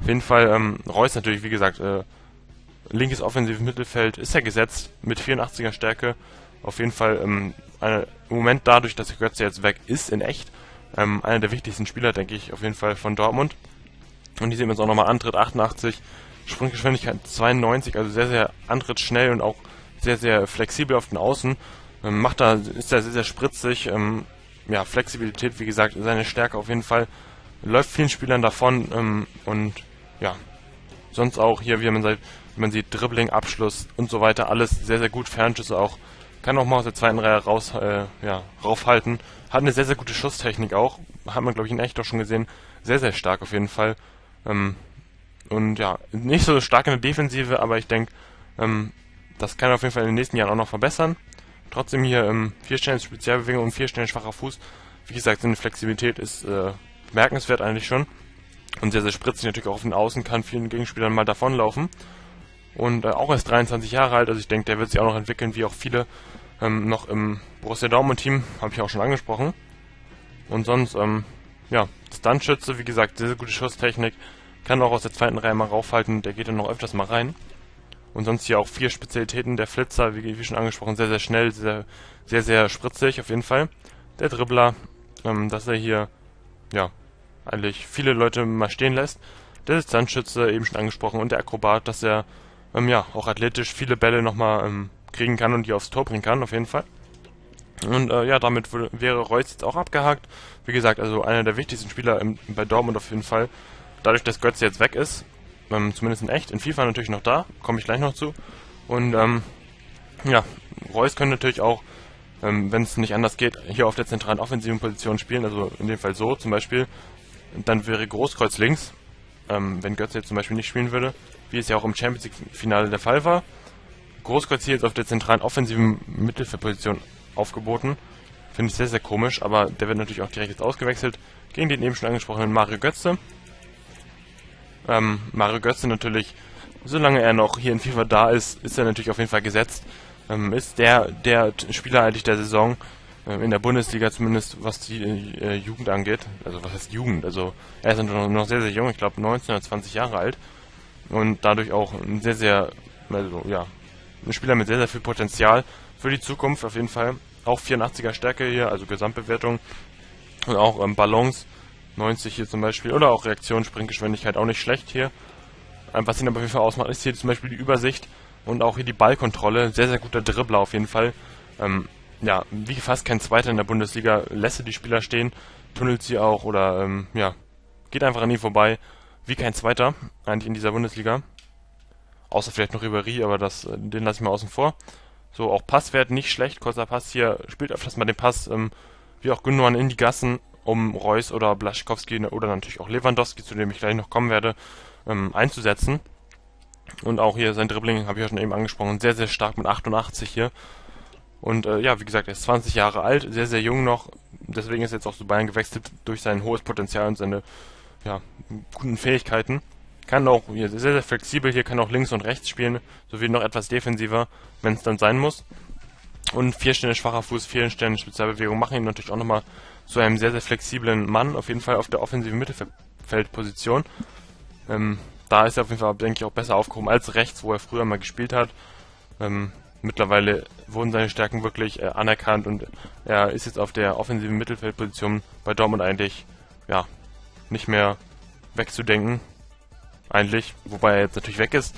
Auf jeden Fall, ähm, Reus natürlich, wie gesagt, äh, linkes offensives Mittelfeld ist ja gesetzt mit vierundachtziger Stärke. Auf jeden Fall ähm, eine, im Moment dadurch, dass Götze jetzt weg ist, in echt, ähm, einer der wichtigsten Spieler, denke ich, auf jeden Fall von Dortmund. Und die sehen wir uns auch nochmal an, Tritt achtundachtzig, Sprunggeschwindigkeit zweiundneunzig, also sehr, sehr antritt schnell und auch sehr, sehr flexibel auf den Außen. Ähm, macht da, ist da sehr, sehr spritzig. Ähm, ja, Flexibilität, wie gesagt, seine Stärke auf jeden Fall. Läuft vielen Spielern davon ähm, und ja, sonst auch hier, wie man, seit, wie man sieht, Dribbling, Abschluss und so weiter, alles sehr, sehr gut, Fernschüsse auch. Kann auch mal aus der zweiten Reihe raus, äh, ja, raufhalten. Hat eine sehr, sehr gute Schusstechnik auch. Hat man, glaube ich, in echt auch schon gesehen. Sehr, sehr stark auf jeden Fall. Ähm, und ja, nicht so stark in der Defensive, aber ich denke, ähm, das kann er auf jeden Fall in den nächsten Jahren auch noch verbessern. Trotzdem hier ähm, vier Stellen Spezialbewegung und vier Stellen schwacher Fuß. Wie gesagt, seine Flexibilität ist äh, bemerkenswert eigentlich schon. Und sehr, sehr spritzig natürlich auch auf den Außen, kann vielen Gegenspielern mal davonlaufen. Und äh, auch erst dreiundzwanzig Jahre alt, also ich denke, der wird sich auch noch entwickeln, wie auch viele ähm, noch im Borussia Dortmund-Team, habe ich auch schon angesprochen. Und sonst, ähm, ja, Stuntschütze, wie gesagt, sehr, sehr gute Schusstechnik, kann auch aus der zweiten Reihe mal raufhalten, der geht dann noch öfters mal rein. Und sonst hier auch vier Spezialitäten, der Flitzer, wie, wie schon angesprochen, sehr, sehr schnell, sehr, sehr, sehr spritzig auf jeden Fall. Der Dribbler, ähm, dass er hier, ja, eigentlich viele Leute mal stehen lässt. Der Distanzschütze, eben schon angesprochen, und der Akrobat, dass er ähm, ja, auch athletisch viele Bälle nochmal ähm, kriegen kann und die aufs Tor bringen kann, auf jeden Fall. Und äh, ja, damit wäre Reus jetzt auch abgehakt. Wie gesagt, also einer der wichtigsten Spieler im, bei Dortmund auf jeden Fall. Dadurch, dass Götze jetzt weg ist, ähm, zumindest in echt, in FIFA natürlich noch da, komme ich gleich noch zu. Und ähm, ja, Reus könnte natürlich auch, ähm, wenn es nicht anders geht, hier auf der zentralen offensiven Position spielen, also in dem Fall so zum Beispiel. Dann wäre Großkreuz links, ähm, wenn Götze jetzt zum Beispiel nicht spielen würde, wie es ja auch im Champions-League-Finale der Fall war. Großkreuz hier jetzt auf der zentralen offensiven Mittelfeldposition aufgeboten. Finde ich sehr, sehr komisch, aber der wird natürlich auch direkt jetzt ausgewechselt gegen den eben schon angesprochenen Mario Götze. Ähm, Mario Götze natürlich, solange er noch hier in FIFA da ist, ist er natürlich auf jeden Fall gesetzt. Ähm, ist der, der Spieler eigentlich der Saison, in der Bundesliga zumindest, was die äh, Jugend angeht. Also was heißt Jugend? Also er ist noch, noch sehr, sehr jung, ich glaube neunzehn oder zwanzig Jahre alt. Und dadurch auch ein sehr, sehr, also ja, ein Spieler mit sehr, sehr viel Potenzial für die Zukunft auf jeden Fall. Auch vierundachtziger Stärke hier, also Gesamtbewertung. Und auch ähm, Ballons, neunzig hier zum Beispiel. Oder auch Reaktion, Sprintgeschwindigkeit, auch nicht schlecht hier. Ähm, was ihn aber auf jeden Fall ausmacht, ist hier zum Beispiel die Übersicht und auch hier die Ballkontrolle. Sehr, sehr guter Dribbler auf jeden Fall. Ähm, Ja, wie fast kein Zweiter in der Bundesliga, lässt er die Spieler stehen, tunnelt sie auch oder, ähm, ja, geht einfach an ihm vorbei, wie kein Zweiter, eigentlich in dieser Bundesliga. Außer vielleicht noch Ribéry, aber das, den lasse ich mal außen vor. So, auch Passwert nicht schlecht, kurzer Pass hier, spielt öfters mal den Pass, ähm, wie auch Gündoğan in die Gassen, um Reus oder Błaszczykowski oder natürlich auch Lewandowski, zu dem ich gleich noch kommen werde, ähm, einzusetzen. Und auch hier sein Dribbling, habe ich ja schon eben angesprochen, sehr, sehr stark mit achtundachtzig hier. Und äh, ja, wie gesagt, er ist zwanzig Jahre alt, sehr, sehr jung noch, deswegen ist er jetzt auch zu Bayern gewechselt durch sein hohes Potenzial und seine ja, guten Fähigkeiten. Kann auch hier sehr, sehr flexibel, hier kann auch links und rechts spielen, sowie noch etwas defensiver, wenn es dann sein muss. Und vier Stellen schwacher Fuß, vier Stellen Spezialbewegung machen ihn natürlich auch nochmal zu einem sehr, sehr flexiblen Mann, auf jeden Fall auf der offensiven Mittelfeldposition. Ähm, da ist er auf jeden Fall, denke ich, auch besser aufgehoben als rechts, wo er früher mal gespielt hat. Ähm, Mittlerweile wurden seine Stärken wirklich äh, anerkannt und er ist jetzt auf der offensiven Mittelfeldposition bei Dortmund eigentlich, ja, nicht mehr wegzudenken, eigentlich, wobei er jetzt natürlich weg ist,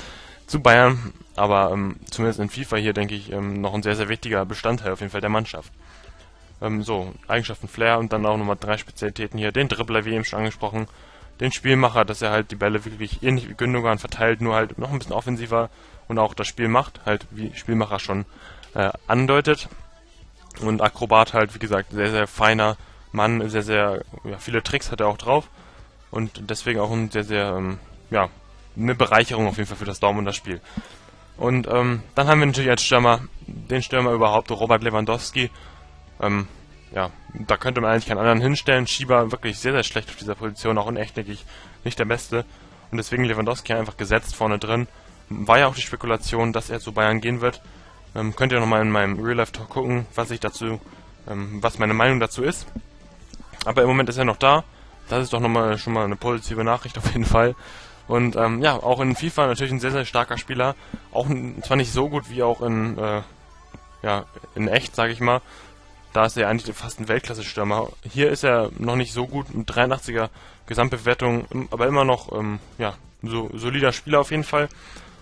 zu Bayern, aber ähm, zumindest in FIFA hier, denke ich, ähm, noch ein sehr, sehr wichtiger Bestandteil auf jeden Fall der Mannschaft. Ähm, so, Eigenschaften Flair und dann auch nochmal drei Spezialitäten hier, den Dribbler, wie eben schon angesprochen, den Spielmacher, dass er halt die Bälle wirklich ähnlich wie Gündoğan verteilt, nur halt noch ein bisschen offensiver und auch das Spiel macht, halt wie Spielmacher schon äh, andeutet. Und Akrobat halt, wie gesagt, sehr, sehr feiner Mann, sehr, sehr, ja, viele Tricks hat er auch drauf. Und deswegen auch ein sehr, sehr, ähm, ja, eine Bereicherung auf jeden Fall für das Dortmunder Spiel. Und ähm, dann haben wir natürlich als Stürmer den Stürmer überhaupt, Robert Lewandowski. Ähm, ja, da könnte man eigentlich keinen anderen hinstellen. Schieber wirklich sehr, sehr schlecht auf dieser Position, auch in echt, denke ich, nicht der Beste. Und deswegen Lewandowski einfach gesetzt vorne drin. War ja auch die Spekulation, dass er zu Bayern gehen wird. Ähm, könnt ihr nochmal in meinem Real-Life-Talk gucken, was ich dazu, ähm, was meine Meinung dazu ist. Aber im Moment ist er noch da. Das ist doch nochmal schon mal eine positive Nachricht auf jeden Fall. Und ähm, ja, auch in FIFA natürlich ein sehr, sehr starker Spieler. Auch zwar nicht so gut wie auch in, äh, ja, in echt, sage ich mal. Da ist er eigentlich fast ein Weltklasse-Stürmer. Hier ist er noch nicht so gut, mit dreiundachtziger Gesamtbewertung, aber immer noch ähm, ja, so solider Spieler auf jeden Fall.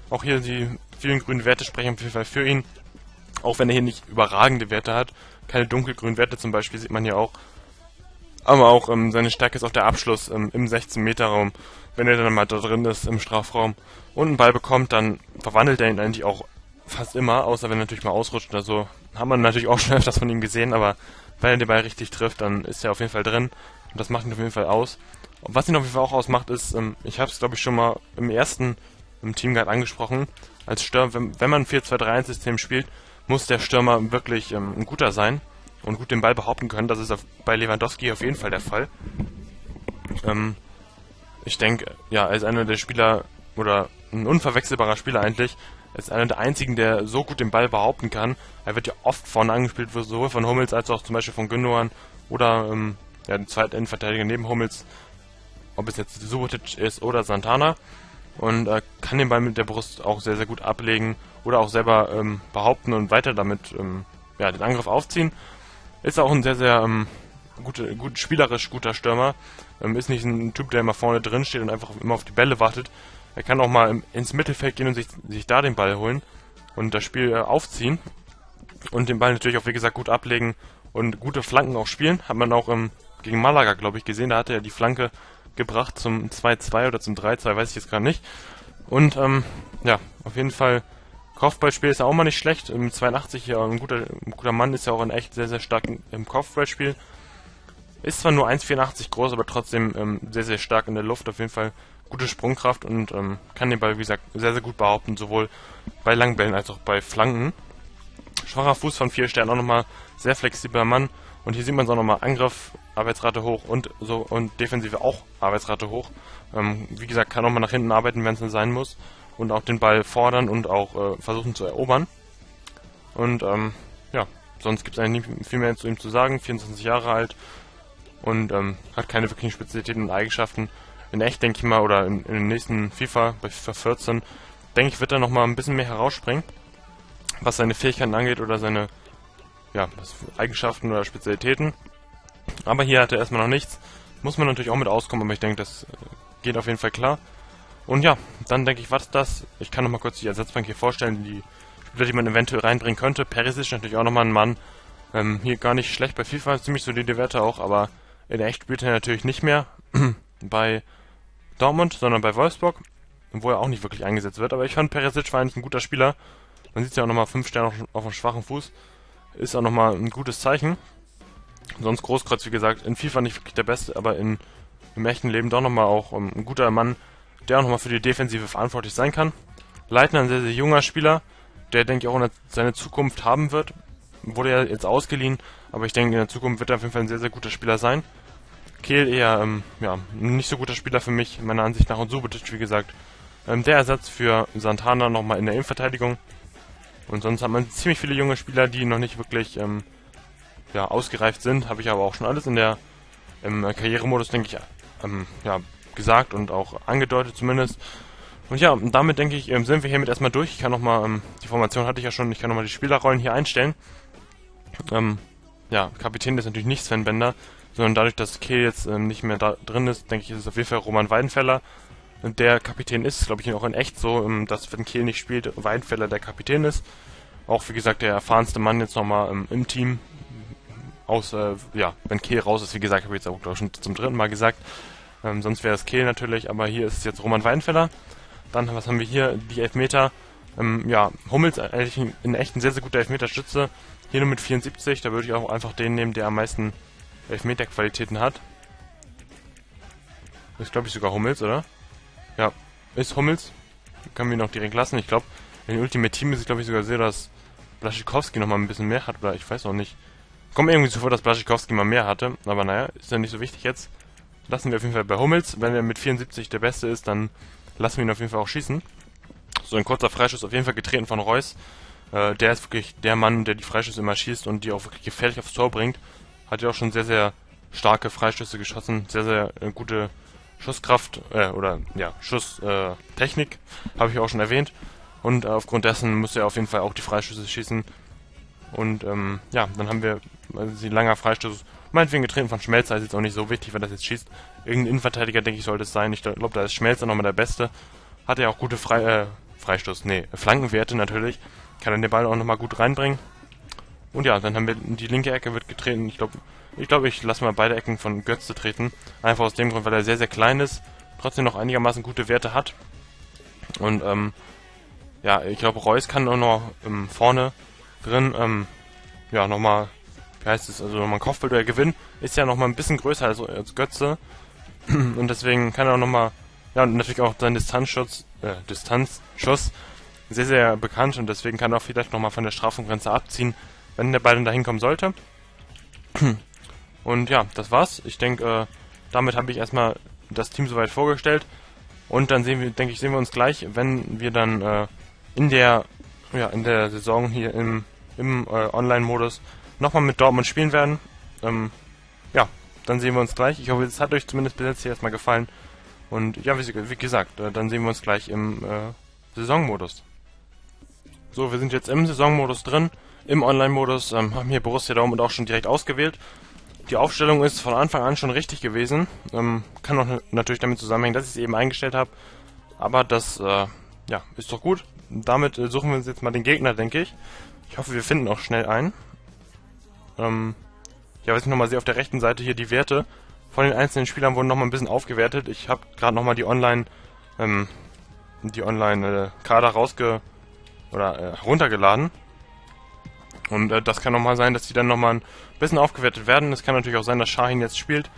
Auch hier die vielen grünen Werte sprechen auf jeden Fall für ihn. Auch wenn er hier nicht überragende Werte hat. Keine dunkelgrünen Werte zum Beispiel sieht man hier auch. Aber auch ähm, seine Stärke ist auch der Abschluss ähm, im sechzehn-Meter-Raum. Wenn er dann mal da drin ist im Strafraum und einen Ball bekommt, dann verwandelt er ihn eigentlich auch fast immer, außer wenn er natürlich mal ausrutscht oder so. Haben wir natürlich auch schon öfters von ihm gesehen, aber wenn er den Ball richtig trifft, dann ist er auf jeden Fall drin. Und das macht ihn auf jeden Fall aus. Und was ihn auf jeden Fall auch ausmacht, ist, ähm, ich habe es glaube ich schon mal im ersten im Team gerade angesprochen, als Stürmer, wenn, wenn man ein vier zwei drei eins System spielt, muss der Stürmer wirklich ähm, ein guter sein und gut den Ball behaupten können. Das ist auf, bei Lewandowski auf jeden Fall der Fall. Ähm, ich denke, ja, er ist einer der Spieler, oder ein unverwechselbarer Spieler eigentlich, er ist einer der einzigen, der so gut den Ball behaupten kann. Er wird ja oft vorne angespielt, sowohl von Hummels als auch zum Beispiel von Gündoğan oder ähm, ja, den zweiten Innenverteidiger neben Hummels, ob es jetzt Subotic ist oder Santana. Und äh, kann den Ball mit der Brust auch sehr, sehr gut ablegen oder auch selber ähm, behaupten und weiter damit ähm, ja, den Angriff aufziehen. Ist auch ein sehr, sehr ähm, gute, gut, spielerisch guter Stürmer. Ähm, ist nicht ein Typ, der immer vorne drin steht und einfach immer auf die Bälle wartet. Er kann auch mal im, ins Mittelfeld gehen und sich, sich da den Ball holen und das Spiel äh, aufziehen. Und den Ball natürlich auch, wie gesagt, gut ablegen und gute Flanken auch spielen. Hat man auch ähm, gegen Malaga, glaube ich, gesehen. Da hatte er die Flanke gebracht zum zwei zwei oder zum drei zwei, weiß ich jetzt gerade nicht. Und ähm, ja, auf jeden Fall, Kopfballspiel ist ja auch mal nicht schlecht. Im zweiundachtzig, ja, ein guter, ein guter Mann, ist ja auch in echt sehr, sehr stark im Kopfballspiel. Ist zwar nur eins vierundachtzig groß, aber trotzdem ähm, sehr, sehr stark in der Luft. Auf jeden Fall gute Sprungkraft und ähm, kann den Ball, wie gesagt, sehr, sehr gut behaupten, sowohl bei Langbällen als auch bei Flanken. Schwacher Fuß von vier Sternen, auch nochmal sehr flexibler Mann. Und hier sieht man es auch nochmal, Angriff, Arbeitsrate hoch und so und Defensive auch Arbeitsrate hoch. Ähm, wie gesagt, kann auch mal nach hinten arbeiten, wenn es denn sein muss. Und auch den Ball fordern und auch äh, versuchen zu erobern. Und ähm, ja, sonst gibt es eigentlich nicht viel mehr zu ihm zu sagen. vierundzwanzig Jahre alt und ähm, hat keine wirklichen Spezialitäten und Eigenschaften. In echt, denke ich mal, oder in, in den nächsten FIFA, bei FIFA vierzehn, denke ich, wird er nochmal ein bisschen mehr herausspringen. Was seine Fähigkeiten angeht oder seine ja, Eigenschaften oder Spezialitäten. Aber hier hat er erstmal noch nichts. Muss man natürlich auch mit auskommen, aber ich denke, das geht auf jeden Fall klar. Und ja, dann denke ich, was das? Ich kann nochmal kurz die Ersatzbank hier vorstellen, die Spieler, die man eventuell reinbringen könnte. Perišić natürlich auch nochmal ein Mann. Ähm, hier gar nicht schlecht bei FIFA, ziemlich solide Werte auch, aber in echt spielt er natürlich nicht mehr bei Dortmund, sondern bei Wolfsburg, wo er auch nicht wirklich eingesetzt wird. Aber ich fand, Perišić war eigentlich ein guter Spieler. Man sieht es ja auch nochmal, fünf Sterne auf dem schwachen Fuß. Ist auch nochmal ein gutes Zeichen. Sonst Großkreuz, wie gesagt, in FIFA nicht wirklich der Beste, aber in, im echten Leben doch nochmal auch um, ein guter Mann, der auch nochmal für die Defensive verantwortlich sein kann. Leitner, ein sehr, sehr junger Spieler, der, denke ich, auch seine Zukunft haben wird. Wurde ja jetzt ausgeliehen, aber ich denke, in der Zukunft wird er auf jeden Fall ein sehr, sehr guter Spieler sein. Kehl eher, ähm, ja, nicht so guter Spieler für mich, meiner Ansicht nach. Und Subotic, wie gesagt, ähm, der Ersatz für Santana nochmal in der Innenverteidigung. Und sonst hat man ziemlich viele junge Spieler, die noch nicht wirklich ähm, ja, ausgereift sind. Habe ich aber auch schon alles in der im Karrieremodus, denke ich, ähm, ja, gesagt und auch angedeutet zumindest. Und ja, damit denke ich, ähm, sind wir hiermit erstmal durch. Ich kann nochmal, ähm, die Formation hatte ich ja schon, ich kann nochmal die Spielerrollen hier einstellen. Ähm, ja, Kapitän ist natürlich nicht Sven Bender, sondern dadurch, dass Kehl jetzt ähm, nicht mehr da drin ist, denke ich, ist es auf jeden Fall Roman Weidenfeller. Der Kapitän ist, glaube ich, auch in echt so, dass wenn Kehl nicht spielt, Weidenfeller der Kapitän ist. Auch, wie gesagt, der erfahrenste Mann jetzt nochmal ähm, im Team. Außer, äh, ja, wenn Kehl raus ist, wie gesagt, habe ich jetzt auch, glaube ich, schon zum dritten Mal gesagt. Ähm, sonst wäre es Kehl natürlich, aber hier ist jetzt Roman Weidenfeller. Dann, was haben wir hier? Die Elfmeter. Ähm, ja, Hummels, eigentlich in echt ein sehr, sehr guter Elfmeterschütze. Hier nur mit vierundsiebzig, da würde ich auch einfach den nehmen, der am meisten Elfmeterqualitäten hat. Das ist, glaube ich, sogar Hummels, oder? Ja, ist Hummels. Können wir ihn auch direkt lassen. Ich glaube, In den Ultimate Team ist es, glaube ich, sogar sehr, dass Błaszczykowski noch mal ein bisschen mehr hat, oder ich weiß auch nicht. Kommt irgendwie zuvor, dass Błaszczykowski mal mehr hatte, aber naja, ist ja nicht so wichtig jetzt. Lassen wir auf jeden Fall bei Hummels, wenn er mit vierundsiebzig der Beste ist, dann lassen wir ihn auf jeden Fall auch schießen. So ein kurzer Freischuss, auf jeden Fall getreten von Reus. Äh, der ist wirklich der Mann, der die Freischüsse immer schießt und die auch wirklich gefährlich aufs Tor bringt. Hat ja auch schon sehr, sehr starke Freischüsse geschossen, sehr, sehr äh, gute Schusskraft, äh, oder, ja, Schusstechnik, äh, habe ich auch schon erwähnt. Und äh, aufgrund dessen muss er auf jeden Fall auch die Freischüsse schießen. Und, ähm, ja, dann haben wir, also ein langer Freistoß, meinetwegen getreten von Schmelzer, ist jetzt auch nicht so wichtig, wer das jetzt schießt. Irgendein Innenverteidiger, denke ich, sollte es sein. Ich glaube, da ist Schmelzer nochmal der Beste. Hat er auch gute Fre äh, Freistoß, nee, Flankenwerte natürlich. Kann dann den Ball auch nochmal gut reinbringen. Und ja, dann haben wir die linke Ecke wird getreten. Ich glaube, ich, glaub, ich lasse mal beide Ecken von Götze treten. Einfach aus dem Grund, weil er sehr, sehr klein ist, trotzdem noch einigermaßen gute Werte hat. Und, ähm, ja, ich glaube, Reus kann auch noch ähm, vorne drin, ähm, ja, nochmal, wie heißt es, also nochmal ein Kopfballduell gewinnen. Ist ja nochmal ein bisschen größer als, als Götze. Und deswegen kann er auch nochmal, ja, und natürlich auch sein Distanzschuss, äh, Distanzschuss sehr, sehr bekannt. Und deswegen kann er auch vielleicht nochmal von der Strafraumgrenze abziehen, wenn der Ball dann dahin kommen sollte. Und ja, das war's. Ich denke, äh, damit habe ich erstmal das Team soweit vorgestellt. Und dann sehen wir, denke ich, sehen wir uns gleich, wenn wir dann, äh, in der, ja, in der Saison hier im, im äh, Online-Modus nochmal mit Dortmund spielen werden. Ähm, ja, dann sehen wir uns gleich. Ich hoffe, es hat euch zumindest bis jetzt hier erstmal gefallen. Und ja, wie, wie gesagt, äh, dann sehen wir uns gleich im äh, Saisonmodus. So, wir sind jetzt im Saisonmodus drin, im Online-Modus, ähm, haben hier Borussia Dortmund auch schon direkt ausgewählt. Die Aufstellung ist von Anfang an schon richtig gewesen. Ähm, kann auch natürlich damit zusammenhängen, dass ich es eben eingestellt habe. Aber das, äh, ja, ist doch gut. Damit äh, suchen wir uns jetzt mal den Gegner, denke ich. Ich hoffe, wir finden auch schnell einen. Ähm, ja, was ich nochmal sehe, auf der rechten Seite hier die Werte von den einzelnen Spielern wurden nochmal ein bisschen aufgewertet. Ich habe gerade nochmal die Online, ähm, die Online-Kader äh, rausge... oder äh, runtergeladen. Und äh, das kann nochmal sein, dass die dann nochmal ein bisschen aufgewertet werden. Es kann natürlich auch sein, dass Şahin jetzt spielt.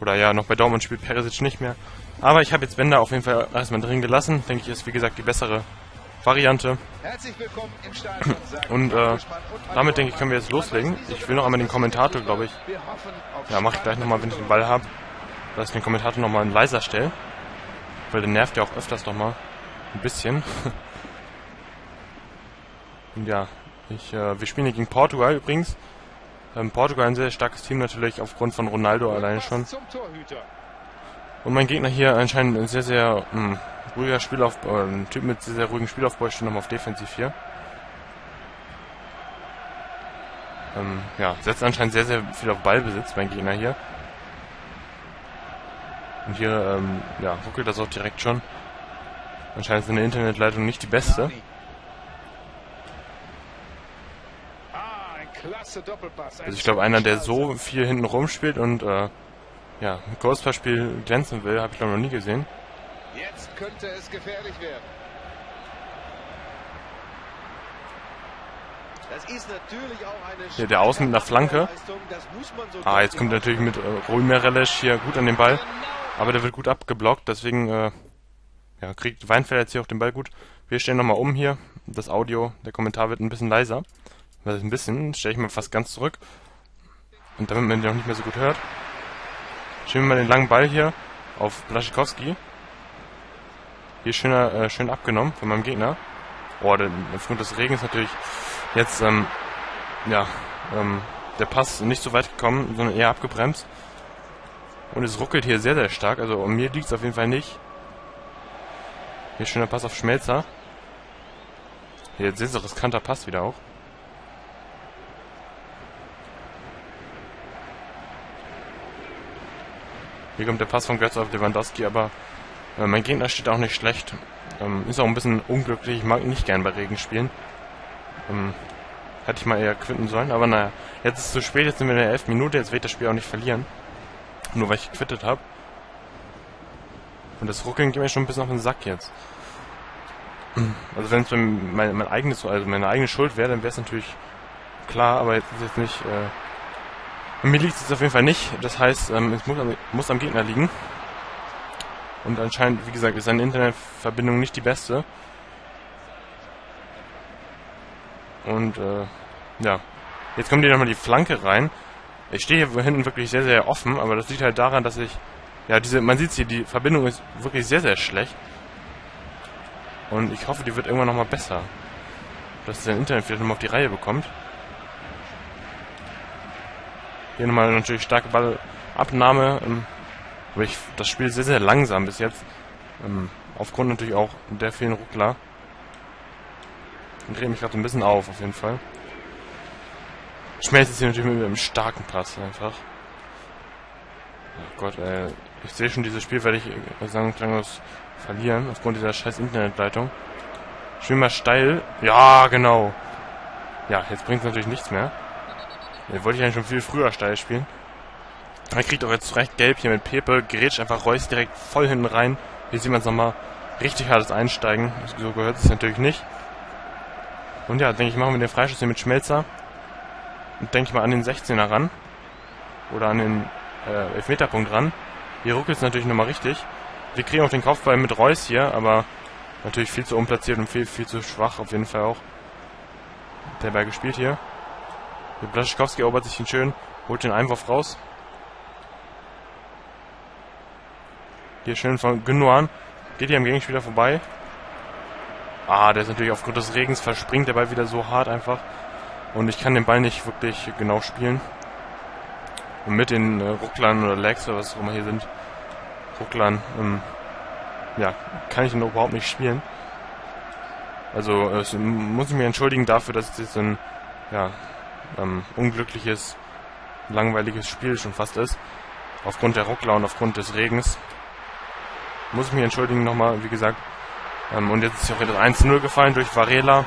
Oder ja, noch bei Dortmund spielt Perišić nicht mehr. Aber ich habe jetzt Bender auf jeden Fall erstmal drin gelassen. Denke ich, ist wie gesagt die bessere Variante. Und äh, damit denke ich, können wir jetzt loslegen. Ich will noch einmal den Kommentator, glaube ich. Ja, mache ich gleich nochmal, wenn ich den Ball habe. Dass ich den Kommentator nochmal in leiser stelle. Weil der nervt ja auch öfters nochmal ein bisschen. Und ja, ich, äh, wir spielen hier gegen Portugal übrigens. Ähm, Portugal ein sehr starkes Team natürlich aufgrund von Ronaldo alleine schon. Und mein Gegner hier anscheinend ein sehr, sehr mh, ruhiger Spielaufbau, äh, ein Typ mit sehr, sehr ruhigem Spielaufbau. Ich stehe nochmal auf Defensiv hier. Ähm, ja, setzt anscheinend sehr, sehr viel auf Ballbesitz, mein Gegner hier. Und hier, ähm, ja, ruckelt das auch direkt schon. Anscheinend ist eine Internetleitung nicht die beste. Also ich glaube, einer, der so viel hinten rumspielt und äh, ja, mit Ghostballspiel glänzen will, habe ich glaube noch nie gesehen. Jetzt könnte es gefährlich werden. Das ist natürlich auch eine ja, der Außen mit einer Flanke. Ah, jetzt kommt natürlich mit äh, Raul Meireles hier gut an den Ball, aber der wird gut abgeblockt, deswegen äh, ja, kriegt Weidenfeller jetzt hier auch den Ball gut. Wir stellen nochmal um hier, das Audio, der Kommentar wird ein bisschen leiser. Das ist ein bisschen, stelle ich mal fast ganz zurück. Und damit man den auch nicht mehr so gut hört. Schieben wir mal den langen Ball hier auf Błaszczykowski. Hier schöner, äh, schön abgenommen von meinem Gegner. Oh, der, aufgrund des Regens natürlich jetzt, ähm, ja, ähm, der Pass nicht so weit gekommen, sondern eher abgebremst. Und es ruckelt hier sehr, sehr stark. Also um mir liegt es auf jeden Fall nicht. Hier schöner Pass auf Schmelzer. Hier jetzt sehr, sehr riskanter Pass wieder auch. Hier kommt der Pass von Götze auf Lewandowski, aber äh, mein Gegner steht auch nicht schlecht. Ähm, ist auch ein bisschen unglücklich, ich mag nicht gern bei Regen spielen. Ähm, hätte ich mal eher quitten sollen, aber naja. Jetzt ist es zu spät, jetzt sind wir in der elften Minute, jetzt will ich das Spiel auch nicht verlieren. Nur weil ich gequittet habe. Und das Ruckeln geht mir schon ein bisschen auf den Sack jetzt. Also wenn es mein, mein, mein eigenes, also meine eigene Schuld wäre, dann wäre es natürlich klar, aber jetzt ist jetzt nicht... Äh, Mir liegt es auf jeden Fall nicht, das heißt, ähm, es muss am, muss am Gegner liegen. Und anscheinend, wie gesagt, ist seine Internetverbindung nicht die beste. Und äh, ja, jetzt kommt hier nochmal die Flanke rein. Ich stehe hier hinten wirklich sehr, sehr offen, aber das liegt halt daran, dass ich... Ja, diese, man sieht es hier, die Verbindung ist wirklich sehr, sehr schlecht. Und ich hoffe, die wird irgendwann nochmal besser. Dass der Internet vielleicht nochmal auf die Reihe bekommt. Hier nochmal natürlich starke Ballabnahme. Aber ich, das Spiel ist sehr, sehr langsam bis jetzt. Aufgrund natürlich auch der vielen Ruckler. Ich drehe mich gerade so ein bisschen auf, auf jeden Fall. Schmelzt es hier natürlich mit einem starken Pass einfach. Oh Gott, ey. Ich sehe schon, dieses Spiel werde ich sagen, klanglos verlieren, aufgrund dieser scheiß Internetleitung. Spiel mal steil. Ja, genau. Ja, jetzt bringt es natürlich nichts mehr. Hier wollte ich eigentlich schon viel früher steil spielen. Er kriegt auch jetzt recht gelb hier mit Pepe. Grätscht einfach Reus direkt voll hinten rein. Hier sieht man es nochmal. Richtig hartes Einsteigen. So gehört es natürlich nicht. Und ja, denke ich, machen wir den Freischuss hier mit Schmelzer. Und denke ich mal an den sechzehner ran. Oder an den äh, Elfmeterpunkt ran. Hier ruckelt es natürlich nochmal richtig. Wir kriegen auch den Kopfball mit Reus hier, aber natürlich viel zu unplatziert und viel, viel zu schwach. Auf jeden Fall auch. Der Ball gespielt hier. Błaszczykowski erobert sich ihn schön. Holt den Einwurf raus. Hier schön von Gündoğan. Geht hier am Gegenspieler vorbei. Ah, der ist natürlich aufgrund des Regens verspringt der Ball wieder so hart einfach. Und ich kann den Ball nicht wirklich genau spielen. Und mit den äh, Rucklern oder Lags oder was auch immer hier sind, Rucklern, ähm, ja, kann ich den überhaupt nicht spielen. Also äh, muss ich mich entschuldigen dafür, dass das so ein ja, ähm, unglückliches, langweiliges Spiel schon fast ist. Aufgrund der Ruckler und aufgrund des Regens. Muss ich mich entschuldigen nochmal, wie gesagt. Ähm, und jetzt ist ja auch das eins zu null gefallen durch Varela.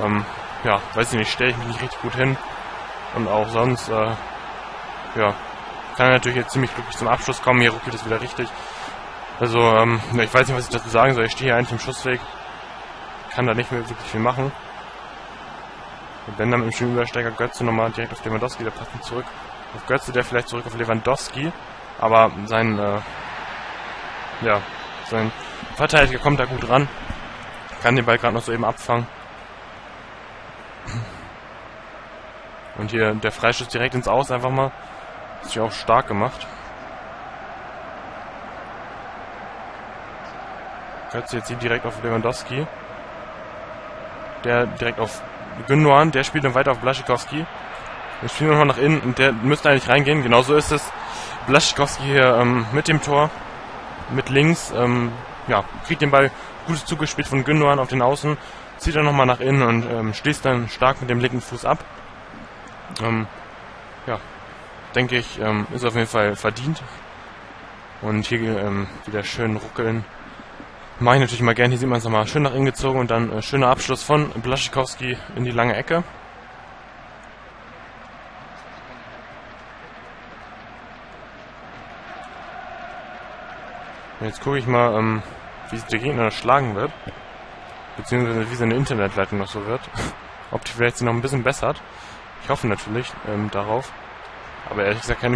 Ähm, ja, weiß ich nicht, stelle ich mich nicht richtig gut hin. Und auch sonst, äh, ja, kann er natürlich jetzt ziemlich glücklich zum Abschluss kommen. Hier ruckelt es wieder richtig. Also, ähm, ich weiß nicht, was ich dazu sagen soll. Ich stehe hier eigentlich im Schussweg. Kann da nicht mehr wirklich viel machen. Und Bender mit dem schönen Übersteiger Götze nochmal direkt auf Lewandowski, der passt ihn zurück. Auf Götze, der vielleicht zurück auf Lewandowski. Aber sein, äh, ja, sein Verteidiger kommt da gut ran. Kann den Ball gerade noch so eben abfangen. Und hier der Freischuss direkt ins Aus einfach mal. Ist ja auch stark gemacht. Götze jetzt hier direkt auf Lewandowski. Der direkt auf Gündoğan. Der spielt dann weiter auf Błaszczykowski. Jetzt spielen wir nochmal nach innen. Und der müsste eigentlich reingehen. Genau so ist es. Błaszczykowski hier ähm, mit dem Tor. Mit links. Ähm, ja, kriegt den Ball. Gutes zugespielt von Gündoğan auf den Außen. Zieht er nochmal nach innen und ähm, schließt dann stark mit dem linken Fuß ab. Ähm, ja, denke ich, ähm, ist auf jeden Fall verdient. Und hier ähm, wieder schön ruckeln. Mache ich natürlich mal gern. Hier sieht man es nochmal schön nach innen gezogen und dann äh, schöner Abschluss von Błaszczykowski in die lange Ecke. Und jetzt gucke ich mal, ähm, wie der Gegner schlagen wird. Beziehungsweise wie seine Internetleitung noch so wird. Ob die vielleicht sich noch ein bisschen bessert. Ich hoffe natürlich ähm, darauf. Aber ehrlich gesagt kann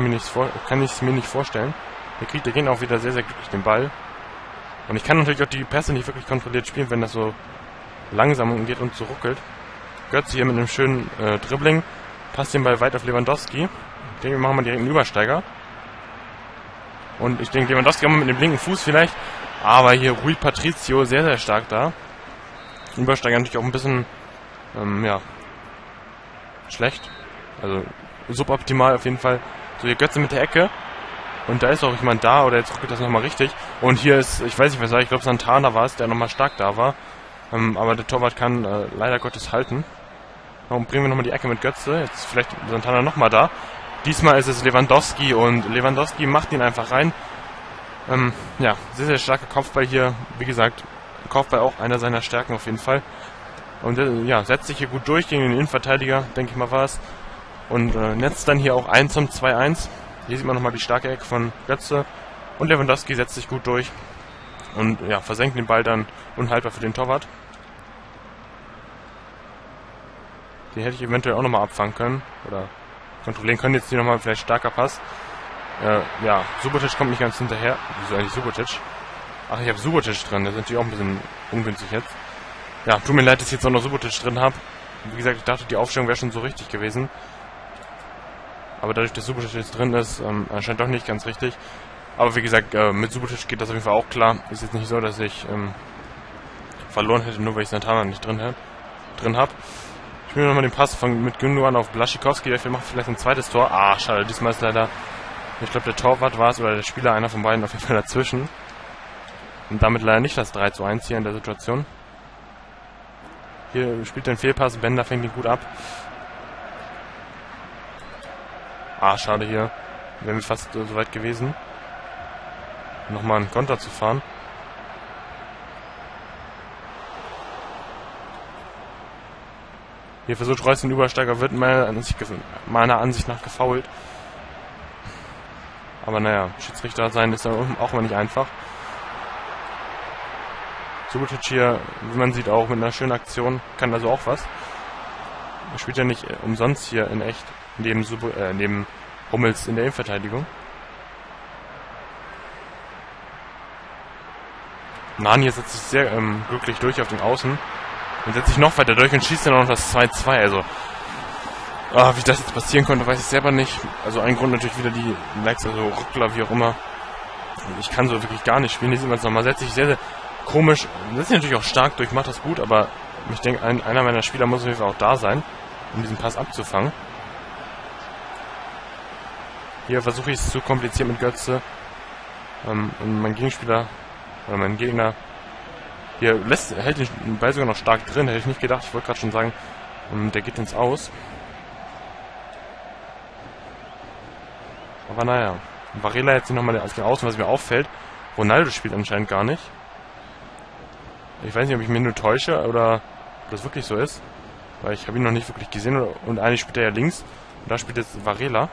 ich es mir nicht vorstellen. Hier kriegt der Gegner auch wieder sehr, sehr glücklich den Ball. Und ich kann natürlich auch die Pässe nicht wirklich kontrolliert spielen, wenn das so langsam geht und so ruckelt. Götze hier mit einem schönen äh, Dribbling. Passt den Ball weit auf Lewandowski. Ich denke, wir machen mal direkt einen Übersteiger. Und ich denke, Lewandowski auch mal mit dem linken Fuß vielleicht. Aber hier Rui Patrício sehr, sehr stark da. Übersteiger natürlich auch ein bisschen, ähm, ja... schlecht, also suboptimal auf jeden Fall. So, hier Götze mit der Ecke und da ist auch jemand da, oder jetzt ruckelt das nochmal richtig und hier ist, ich weiß nicht was, ich glaube Santana war es, der nochmal stark da war, ähm, aber der Torwart kann äh, leider Gottes halten. Warum bringen wir nochmal die Ecke mit Götze, jetzt vielleicht Santana nochmal da, diesmal ist es Lewandowski und Lewandowski macht ihn einfach rein. Ähm, ja, sehr sehr starker Kopfball hier, wie gesagt, Kopfball auch einer seiner Stärken auf jeden Fall. Und ja, setzt sich hier gut durch gegen den Innenverteidiger, denke ich mal war es. Und äh, netzt dann hier auch ein zum zwei eins. Hier sieht man nochmal die starke Ecke von Götze. Und Lewandowski setzt sich gut durch. Und ja, versenkt den Ball dann unhaltbar für den Torwart. Den hätte ich eventuell auch nochmal abfangen können. Oder kontrollieren können. Jetzt hier nochmal vielleicht starker Pass. Äh, ja, Subotic kommt nicht ganz hinterher. Wieso eigentlich Subotic? Ach, ich habe Subotic dran. Das ist natürlich auch ein bisschen ungünstig jetzt. Ja, tut mir leid, dass ich jetzt auch noch Subotic drin habe. Wie gesagt, ich dachte, die Aufstellung wäre schon so richtig gewesen. Aber dadurch, dass Subotic jetzt drin ist, ähm, anscheinend doch nicht ganz richtig. Aber wie gesagt, äh, mit Subotic geht das auf jeden Fall auch klar. Ist jetzt nicht so, dass ich ähm, verloren hätte, nur weil ich Santana nicht drin, drin habe. Ich spiele nochmal den Pass von, mit Gündoğan auf Błaszczykowski. Der macht vielleicht ein zweites Tor. Ah, schade. Diesmal ist leider, ich glaube, der Torwart war es oder der Spieler, einer von beiden, auf jeden Fall dazwischen. Und damit leider nicht das drei zu eins hier in der Situation. Hier spielt ein Fehlpass. Bender fängt ihn gut ab. Ah, schade hier. Wäre mit fast äh, so weit gewesen. Nochmal einen Konter zu fahren. Hier versucht Reus den Übersteiger, wird meiner Ansicht, meiner Ansicht nach gefoult. Aber naja, Schiedsrichter sein ist auch mal nicht einfach. Subotic hier, wie man sieht, auch mit einer schönen Aktion, kann also auch was. Er spielt ja nicht umsonst hier in echt, neben, äh, neben Hummels in der Innenverteidigung. Nani hier setzt sich sehr ähm, glücklich durch auf den Außen. Und setzt sich noch weiter durch und schießt dann auch noch das zwei zu zwei. Also, ah, wie das jetzt passieren konnte, weiß ich selber nicht. Also ein Grund natürlich wieder die Likes, also Ruckler, wie auch immer. Ich kann so wirklich gar nicht spielen. Hier sieht man es nochmal. Setzt sich sehr, sehr komisch. Setzt sich natürlich auch stark durch, macht das gut. Aber ich denke, ein, einer meiner Spieler muss auf jeden Fall auch da sein, um diesen Pass abzufangen. Hier versuche ich es zu kompliziert mit Götze. Ähm, und mein Gegenspieler, oder mein Gegner, hier lässt, hält den Ball sogar noch stark drin, hätte ich nicht gedacht. Ich wollte gerade schon sagen, der geht ins Aus. Aber naja, Varela jetzt nochmal auf den Außen, was mir auffällt. Ronaldo spielt anscheinend gar nicht. Ich weiß nicht, ob ich mich nur täusche oder ob das wirklich so ist. Weil ich habe ihn noch nicht wirklich gesehen. Und eigentlich spielt er ja links. Und da spielt jetzt Varela.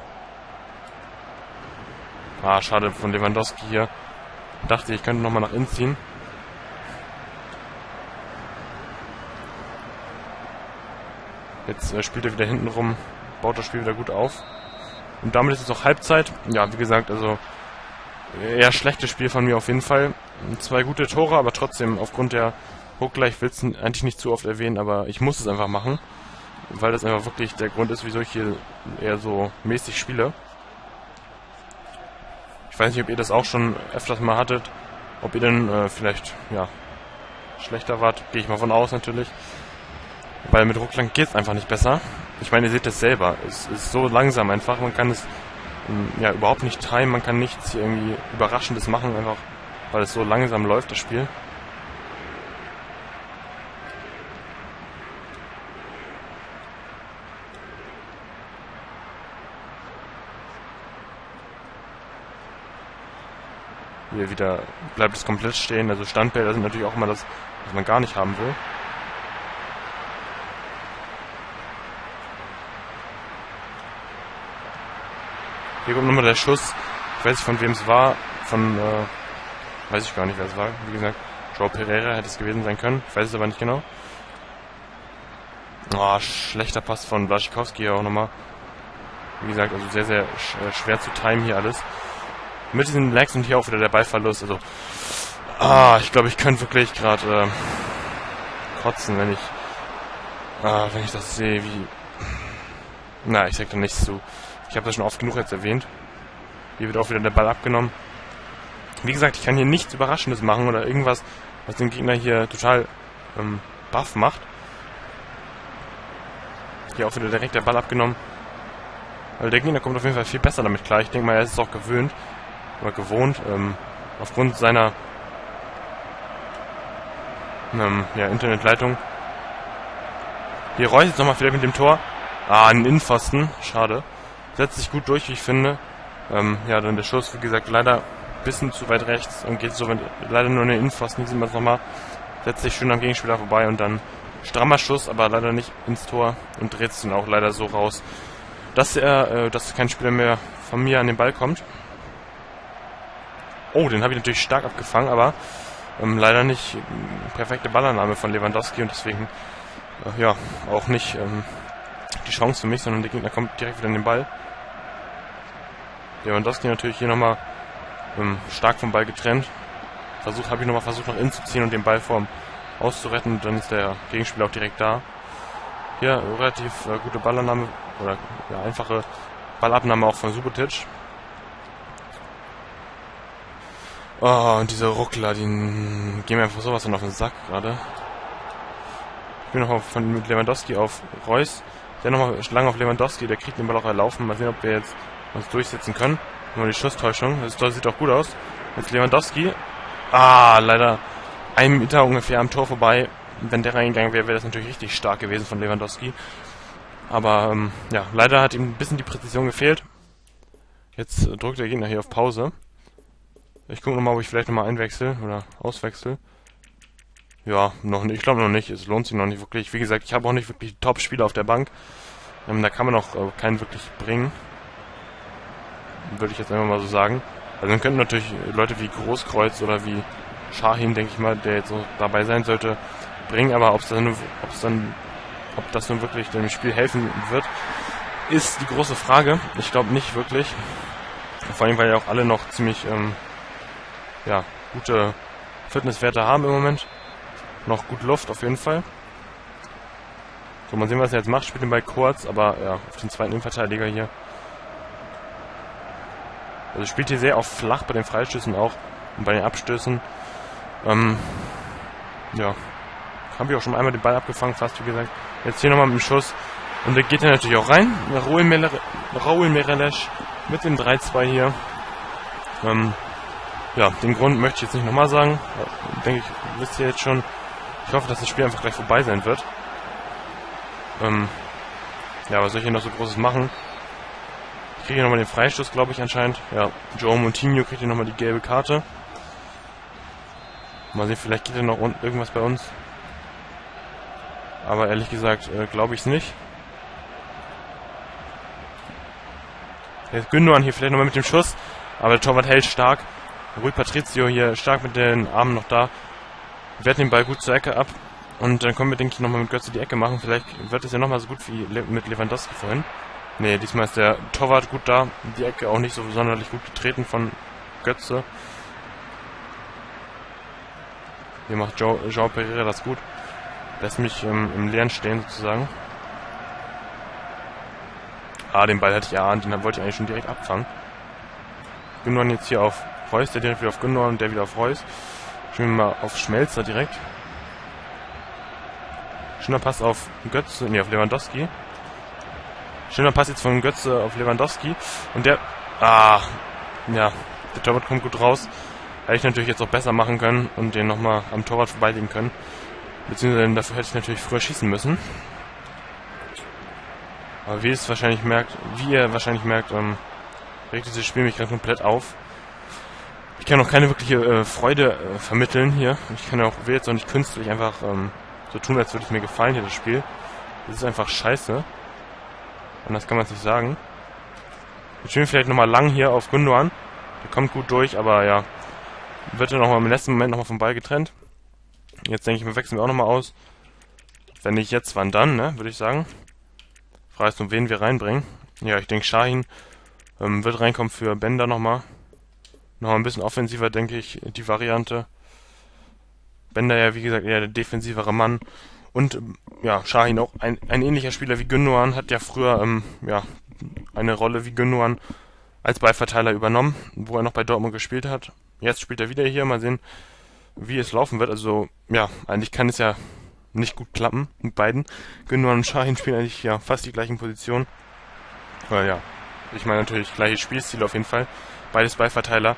Ah, schade von Lewandowski hier. Ich dachte, ich könnte nochmal nach innen ziehen. Jetzt äh, spielt er wieder hinten rum, baut das Spiel wieder gut auf. Und damit ist es auch Halbzeit. Ja, wie gesagt, also eher schlechtes Spiel von mir auf jeden Fall. Zwei gute Tore, aber trotzdem, aufgrund der Ruckler, ich will es eigentlich nicht zu oft erwähnen, aber ich muss es einfach machen, weil das einfach wirklich der Grund ist, wieso ich hier eher so mäßig spiele. Ich weiß nicht, ob ihr das auch schon öfters mal hattet, ob ihr denn äh, vielleicht, ja, schlechter wart, gehe ich mal von aus natürlich. Weil mit Ruckland geht es einfach nicht besser. Ich meine, ihr seht es selber. Es ist so langsam einfach. Man kann es ja überhaupt nicht timen. Man kann nichts irgendwie Überraschendes machen, einfach weil es so langsam läuft, das Spiel. Hier wieder bleibt es komplett stehen. Also Standbilder sind natürlich auch immer das, was man gar nicht haben will. Hier kommt nochmal der Schuss. Ich weiß nicht, von wem es war. Von, äh, weiß ich gar nicht, wer es war. Wie gesagt, João Pereira hätte es gewesen sein können. Ich weiß es aber nicht genau. Oh, schlechter Pass von Błaszczykowski hier auch nochmal. Wie gesagt, also sehr, sehr sch schwer zu timen hier alles. Mit diesen Lags und hier auch wieder der Ballverlust. Also, ah, ich glaube, ich könnte wirklich gerade äh, kotzen, wenn ich, ah, wenn ich das sehe, wie... Na, ich sag da nichts zu. Ich habe das schon oft genug jetzt erwähnt. Hier wird auch wieder der Ball abgenommen. Wie gesagt, ich kann hier nichts Überraschendes machen oder irgendwas, was den Gegner hier total ähm, baff macht. Hier auch wieder direkt der Ball abgenommen. Also der Gegner kommt auf jeden Fall viel besser damit klar. Ich denke mal, er ist es auch gewöhnt oder gewohnt, ähm, aufgrund seiner ähm, ja, Internetleitung. Hier Reus jetzt nochmal wieder mit dem Tor. Ah, ein Innenpfosten. Schade. Setzt sich gut durch, wie ich finde. Ähm, ja, dann der Schuss, wie gesagt, leider ein bisschen zu weit rechts und geht so, wenn, leider nur in den Innenpfosten, sieht man es nochmal. Setzt sich schön am Gegenspieler vorbei und dann strammer Schuss, aber leider nicht ins Tor und dreht es dann auch leider so raus, dass er, äh, dass kein Spieler mehr von mir an den Ball kommt. Oh, den habe ich natürlich stark abgefangen, aber ähm, leider nicht perfekte Ballannahme von Lewandowski und deswegen, äh, ja, auch nicht... Ähm, die Chance für mich, sondern der Gegner kommt direkt wieder in den Ball. Lewandowski natürlich hier nochmal ähm, stark vom Ball getrennt. Versuch, habe ich nochmal versucht, nach innen zu ziehen und den Ball vorm auszuretten. Dann ist der Gegenspieler auch direkt da. Hier relativ äh, gute Ballannahme oder ja, einfache Ballabnahme auch von Subotic. Oh, und diese Ruckler, die gehen mir einfach sowas dann auf den Sack gerade. Ich bin nochmal mit Lewandowski auf Reus. Der nochmal Schlange auf Lewandowski, der kriegt den Ball auch erlaufen. Mal sehen, ob wir jetzt uns durchsetzen können. Nur die Schusstäuschung, das sieht auch gut aus. Jetzt Lewandowski. Ah, leider ein Meter ungefähr am Tor vorbei. Wenn der reingegangen wäre, wäre das natürlich richtig stark gewesen von Lewandowski. Aber ähm, ja, leider hat ihm ein bisschen die Präzision gefehlt. Jetzt drückt der Gegner hier auf Pause. Ich gucke nochmal, ob ich vielleicht nochmal einwechsel oder auswechsel. Ja, noch nicht. Ich glaube noch nicht. Es lohnt sich noch nicht wirklich. Wie gesagt, ich habe auch nicht wirklich Top-Spieler auf der Bank. Ähm, da kann man auch äh, keinen wirklich bringen. Würde ich jetzt einfach mal so sagen. Also dann könnten natürlich Leute wie Großkreuz oder wie Şahin, denke ich mal, der jetzt so dabei sein sollte, bringen. Aber ob es dann, dann, ob das nun wirklich dem Spiel helfen wird, ist die große Frage. Ich glaube nicht wirklich. Vor allem, weil ja auch alle noch ziemlich ähm, ja, gute Fitnesswerte haben im Moment. Noch gut Luft auf jeden Fall. So, mal sehen, was er jetzt macht. Spielt den Ball kurz, aber ja, auf den zweiten Innenverteidiger hier. Also spielt hier sehr oft flach bei den Freistößen auch und bei den Abstößen. Ähm, ja, habe ich auch schon einmal den Ball abgefangen, fast wie gesagt. Jetzt hier nochmal mit dem Schuss. Und der geht ja natürlich auch rein. Raul Meireles mit dem drei zwei hier. Ähm, ja, den Grund möchte ich jetzt nicht nochmal sagen. Denke ich, wisst ihr jetzt schon. Ich hoffe, dass das Spiel einfach gleich vorbei sein wird. Ähm, ja, was soll ich hier noch so Großes machen? Ich kriege hier nochmal den Freistoß, glaube ich, anscheinend. Ja, João Moutinho kriegt hier nochmal die gelbe Karte. Mal sehen, vielleicht geht hier noch irgendwas bei uns. Aber ehrlich gesagt, äh, glaube ich es nicht. Jetzt Gündoğan hier vielleicht nochmal mit dem Schuss. Aber der Torwart hält stark. Rui Patrício hier stark mit den Armen noch da. Werten den Ball gut zur Ecke ab. Und dann können wir, denke ich, nochmal mit Götze die Ecke machen. Vielleicht wird es ja nochmal so gut wie Le mit Lewandowski vorhin. Ne, diesmal ist der Torwart gut da. Die Ecke auch nicht so sonderlich gut getreten von Götze. Hier macht jo João Pereira das gut. Lässt mich ähm, im Leeren stehen sozusagen. Ah, den Ball hatte ich erahnt. Den wollte ich eigentlich schon direkt abfangen. Gündoğan jetzt hier auf Reus. Der direkt wieder auf Gündoğan und der wieder auf Reus. Schauen wir mal auf Schmelzer direkt. Schöner Pass auf Götze. Ne, auf Lewandowski. Schöner Pass jetzt von Götze auf Lewandowski. Und der... Ah, ja. Der Torwart kommt gut raus. Hätte ich natürlich jetzt auch besser machen können und den nochmal am Torwart vorbeilegen können. Beziehungsweise dafür hätte ich natürlich früher schießen müssen. Aber wie ihr es wahrscheinlich merkt, wie ihr wahrscheinlich merkt, ähm, regt dieses Spiel mich gerade komplett auf. Ich kann auch keine wirkliche äh, Freude äh, vermitteln hier. Ich kann auch will jetzt auch nicht künstlich einfach ähm, so tun, als würde es mir gefallen hier das Spiel. Das ist einfach scheiße. Anders kann man es nicht sagen. Jetzt spielen wir vielleicht nochmal lang hier auf Gündoğan. Der kommt gut durch, aber ja, wird dann nochmal im letzten Moment nochmal vom Ball getrennt. Jetzt denke ich mir, wechseln wir auch nochmal aus. Wenn nicht jetzt, wann dann, ne, würde ich sagen. Frage ist nur, wen wir reinbringen. Ja, ich denke, Şahin ähm, wird reinkommen für Bender nochmal. Nochmal ein bisschen offensiver, denke ich, die Variante. Bender ja, wie gesagt, eher der defensivere Mann. Und ähm, ja, Şahin auch ein, ein ähnlicher Spieler wie Gündoğan, hat ja früher ähm, ja, eine Rolle wie Gündoğan als Ballverteiler übernommen, wo er noch bei Dortmund gespielt hat. Jetzt spielt er wieder hier, mal sehen, wie es laufen wird. Also, ja, eigentlich kann es ja nicht gut klappen mit beiden. Gündoğan und Şahin spielen eigentlich ja fast die gleichen Positionen. Aber ja, ich meine natürlich gleiche Spielstile auf jeden Fall. Beides Ballverteiler,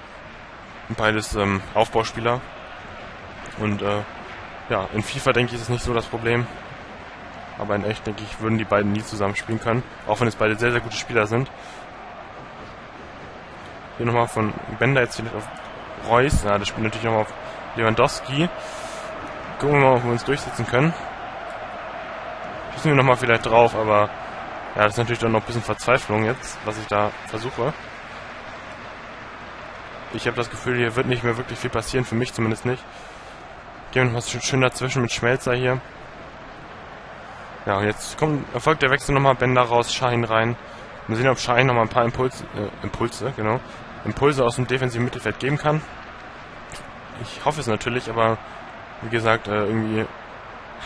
beides ähm, Aufbauspieler. Und äh, ja, in FIFA, denke ich, ist es nicht so das Problem. Aber in echt, denke ich, würden die beiden nie zusammen spielen können. Auch wenn es beide sehr, sehr gute Spieler sind. Hier nochmal von Bender jetzt vielleicht auf Reus. Ja, das spielt natürlich nochmal auf Lewandowski. Gucken wir mal, ob wir uns durchsetzen können. Schießen wir nochmal vielleicht drauf, aber ja, das ist natürlich dann noch ein bisschen Verzweiflung jetzt, was ich da versuche. Ich habe das Gefühl, hier wird nicht mehr wirklich viel passieren, für mich zumindest nicht. Gehen wir nochmal schön dazwischen mit Schmelzer hier. Ja, und jetzt kommt, erfolgt der Wechsel nochmal, Bender raus, Şahin rein. Mal sehen, ob Şahin nochmal ein paar Impulse, äh, Impulse, genau, Impulse aus dem defensiven Mittelfeld geben kann. Ich hoffe es natürlich, aber wie gesagt, irgendwie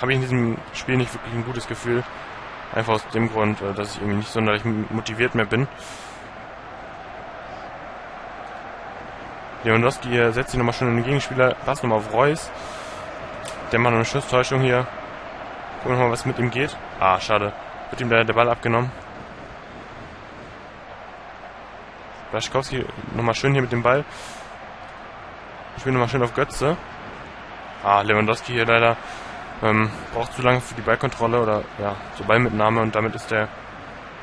habe ich in diesem Spiel nicht wirklich ein gutes Gefühl. Einfach aus dem Grund, dass ich irgendwie nicht sonderlich motiviert mehr bin. Lewandowski hier setzt sich nochmal schon in den Gegenspieler. Pass nochmal auf Reus. Der macht noch eine Schusstäuschung hier. Gucken wir mal, was mit ihm geht. Ah, schade. Wird ihm leider der Ball abgenommen. Błaszczykowski nochmal schön hier mit dem Ball. Ich spiele nochmal schön auf Götze. Ah, Lewandowski hier leider ähm, braucht zu lange für die Ballkontrolle oder ja, zur Ballmitnahme und damit ist der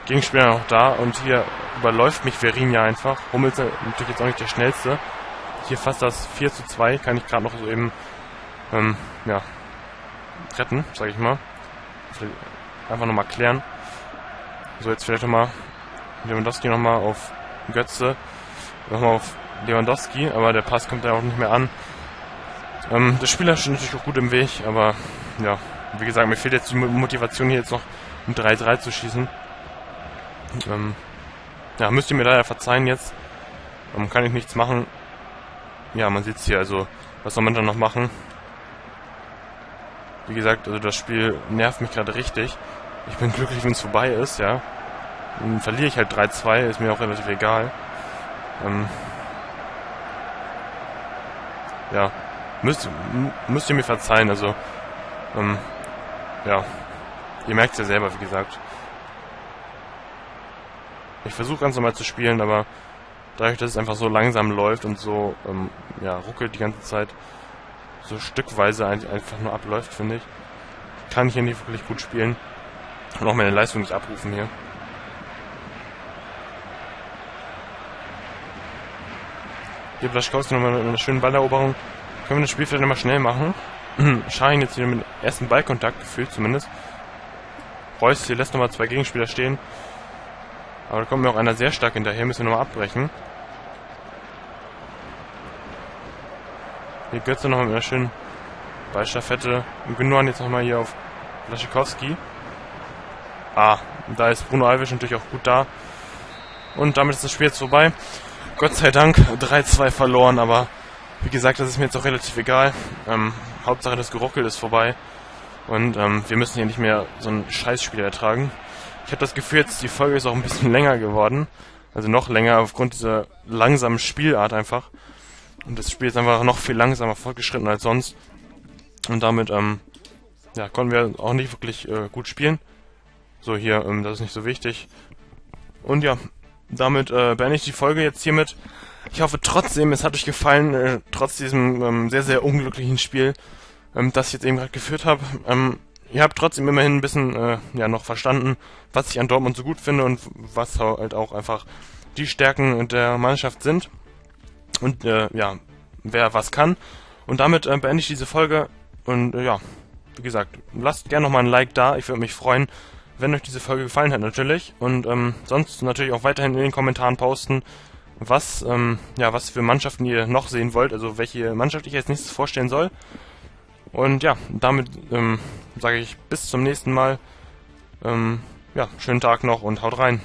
Gegenspieler noch da und hier überläuft mich Vierinha einfach. Hummels natürlich jetzt auch nicht der schnellste. Hier fast das vier zu zwei, kann ich gerade noch so eben ähm, ja, retten, sage ich mal. Vielleicht einfach nochmal klären. So, jetzt vielleicht nochmal Lewandowski nochmal auf Götze. Nochmal auf Lewandowski, aber der Pass kommt da auch nicht mehr an. Ähm, der Spieler steht natürlich auch gut im Weg, aber ja, wie gesagt, mir fehlt jetzt die Motivation hier jetzt noch um drei drei zu schießen. Ähm, ja, müsst ihr mir leider verzeihen jetzt. Ähm, kann ich nichts machen. Ja, man sieht es hier, also was soll man dann noch machen? Wie gesagt, also das Spiel nervt mich gerade richtig. Ich bin glücklich, wenn es vorbei ist, ja. Dann verliere ich halt drei zwei, ist mir auch relativ egal. Ähm, ja, müsst, müsst ihr mir verzeihen, also ähm, ja, ihr merkt es ja selber, wie gesagt. Ich versuche ganz normal zu spielen, aber dadurch, dass es einfach so langsam läuft und so ähm, ja, ruckelt die ganze Zeit, so stückweise einfach nur abläuft, finde ich, kann ich hier nicht wirklich gut spielen und auch meine Leistung nicht abrufen hier. Hier Błaszczykowski nochmal mit einer schönen Balleroberung. Können wir das Spiel vielleicht nochmal schnell machen? Schahn jetzt hier mit dem ersten Ballkontakt gefühlt zumindest. Reus hier lässt nochmal zwei Gegenspieler stehen. Aber da kommt mir auch einer sehr stark hinterher, müssen wir nochmal abbrechen. Hier Götze nochmal mit einer schönen Ballstaffette. Und Gündoğan jetzt nochmal hier auf Błaszczykowski. Ah, da ist Bruno Alves natürlich auch gut da. Und damit ist das Spiel jetzt vorbei. Gott sei Dank, drei zwei verloren, aber wie gesagt, das ist mir jetzt auch relativ egal. Ähm, Hauptsache das Geruckel ist vorbei und ähm, wir müssen hier nicht mehr so ein Scheißspiel ertragen. Ich habe das Gefühl, jetzt die Folge ist auch ein bisschen länger geworden, also noch länger aufgrund dieser langsamen Spielart einfach. Und das Spiel ist einfach noch viel langsamer fortgeschritten als sonst und damit ähm, ja, konnten wir auch nicht wirklich äh, gut spielen. So hier, ähm, das ist nicht so wichtig. Und ja. Damit äh, beende ich die Folge jetzt hiermit. Ich hoffe trotzdem, es hat euch gefallen, äh, trotz diesem ähm, sehr, sehr unglücklichen Spiel, ähm, das ich jetzt eben gerade geführt habe. Ähm, ihr habt trotzdem immerhin ein bisschen äh, ja, noch verstanden, was ich an Dortmund so gut finde und was halt auch einfach die Stärken der Mannschaft sind. Und äh, ja, wer was kann. Und damit äh, beende ich diese Folge. Und äh, ja, wie gesagt, lasst gerne nochmal ein Like da, ich würde mich freuen. Wenn euch diese Folge gefallen hat natürlich und ähm, sonst natürlich auch weiterhin in den Kommentaren posten, was ähm, ja was für Mannschaften ihr noch sehen wollt, also welche Mannschaft ich als nächstes vorstellen soll. Und ja, damit ähm, sage ich bis zum nächsten Mal. Ähm, ja, schönen Tag noch und haut rein.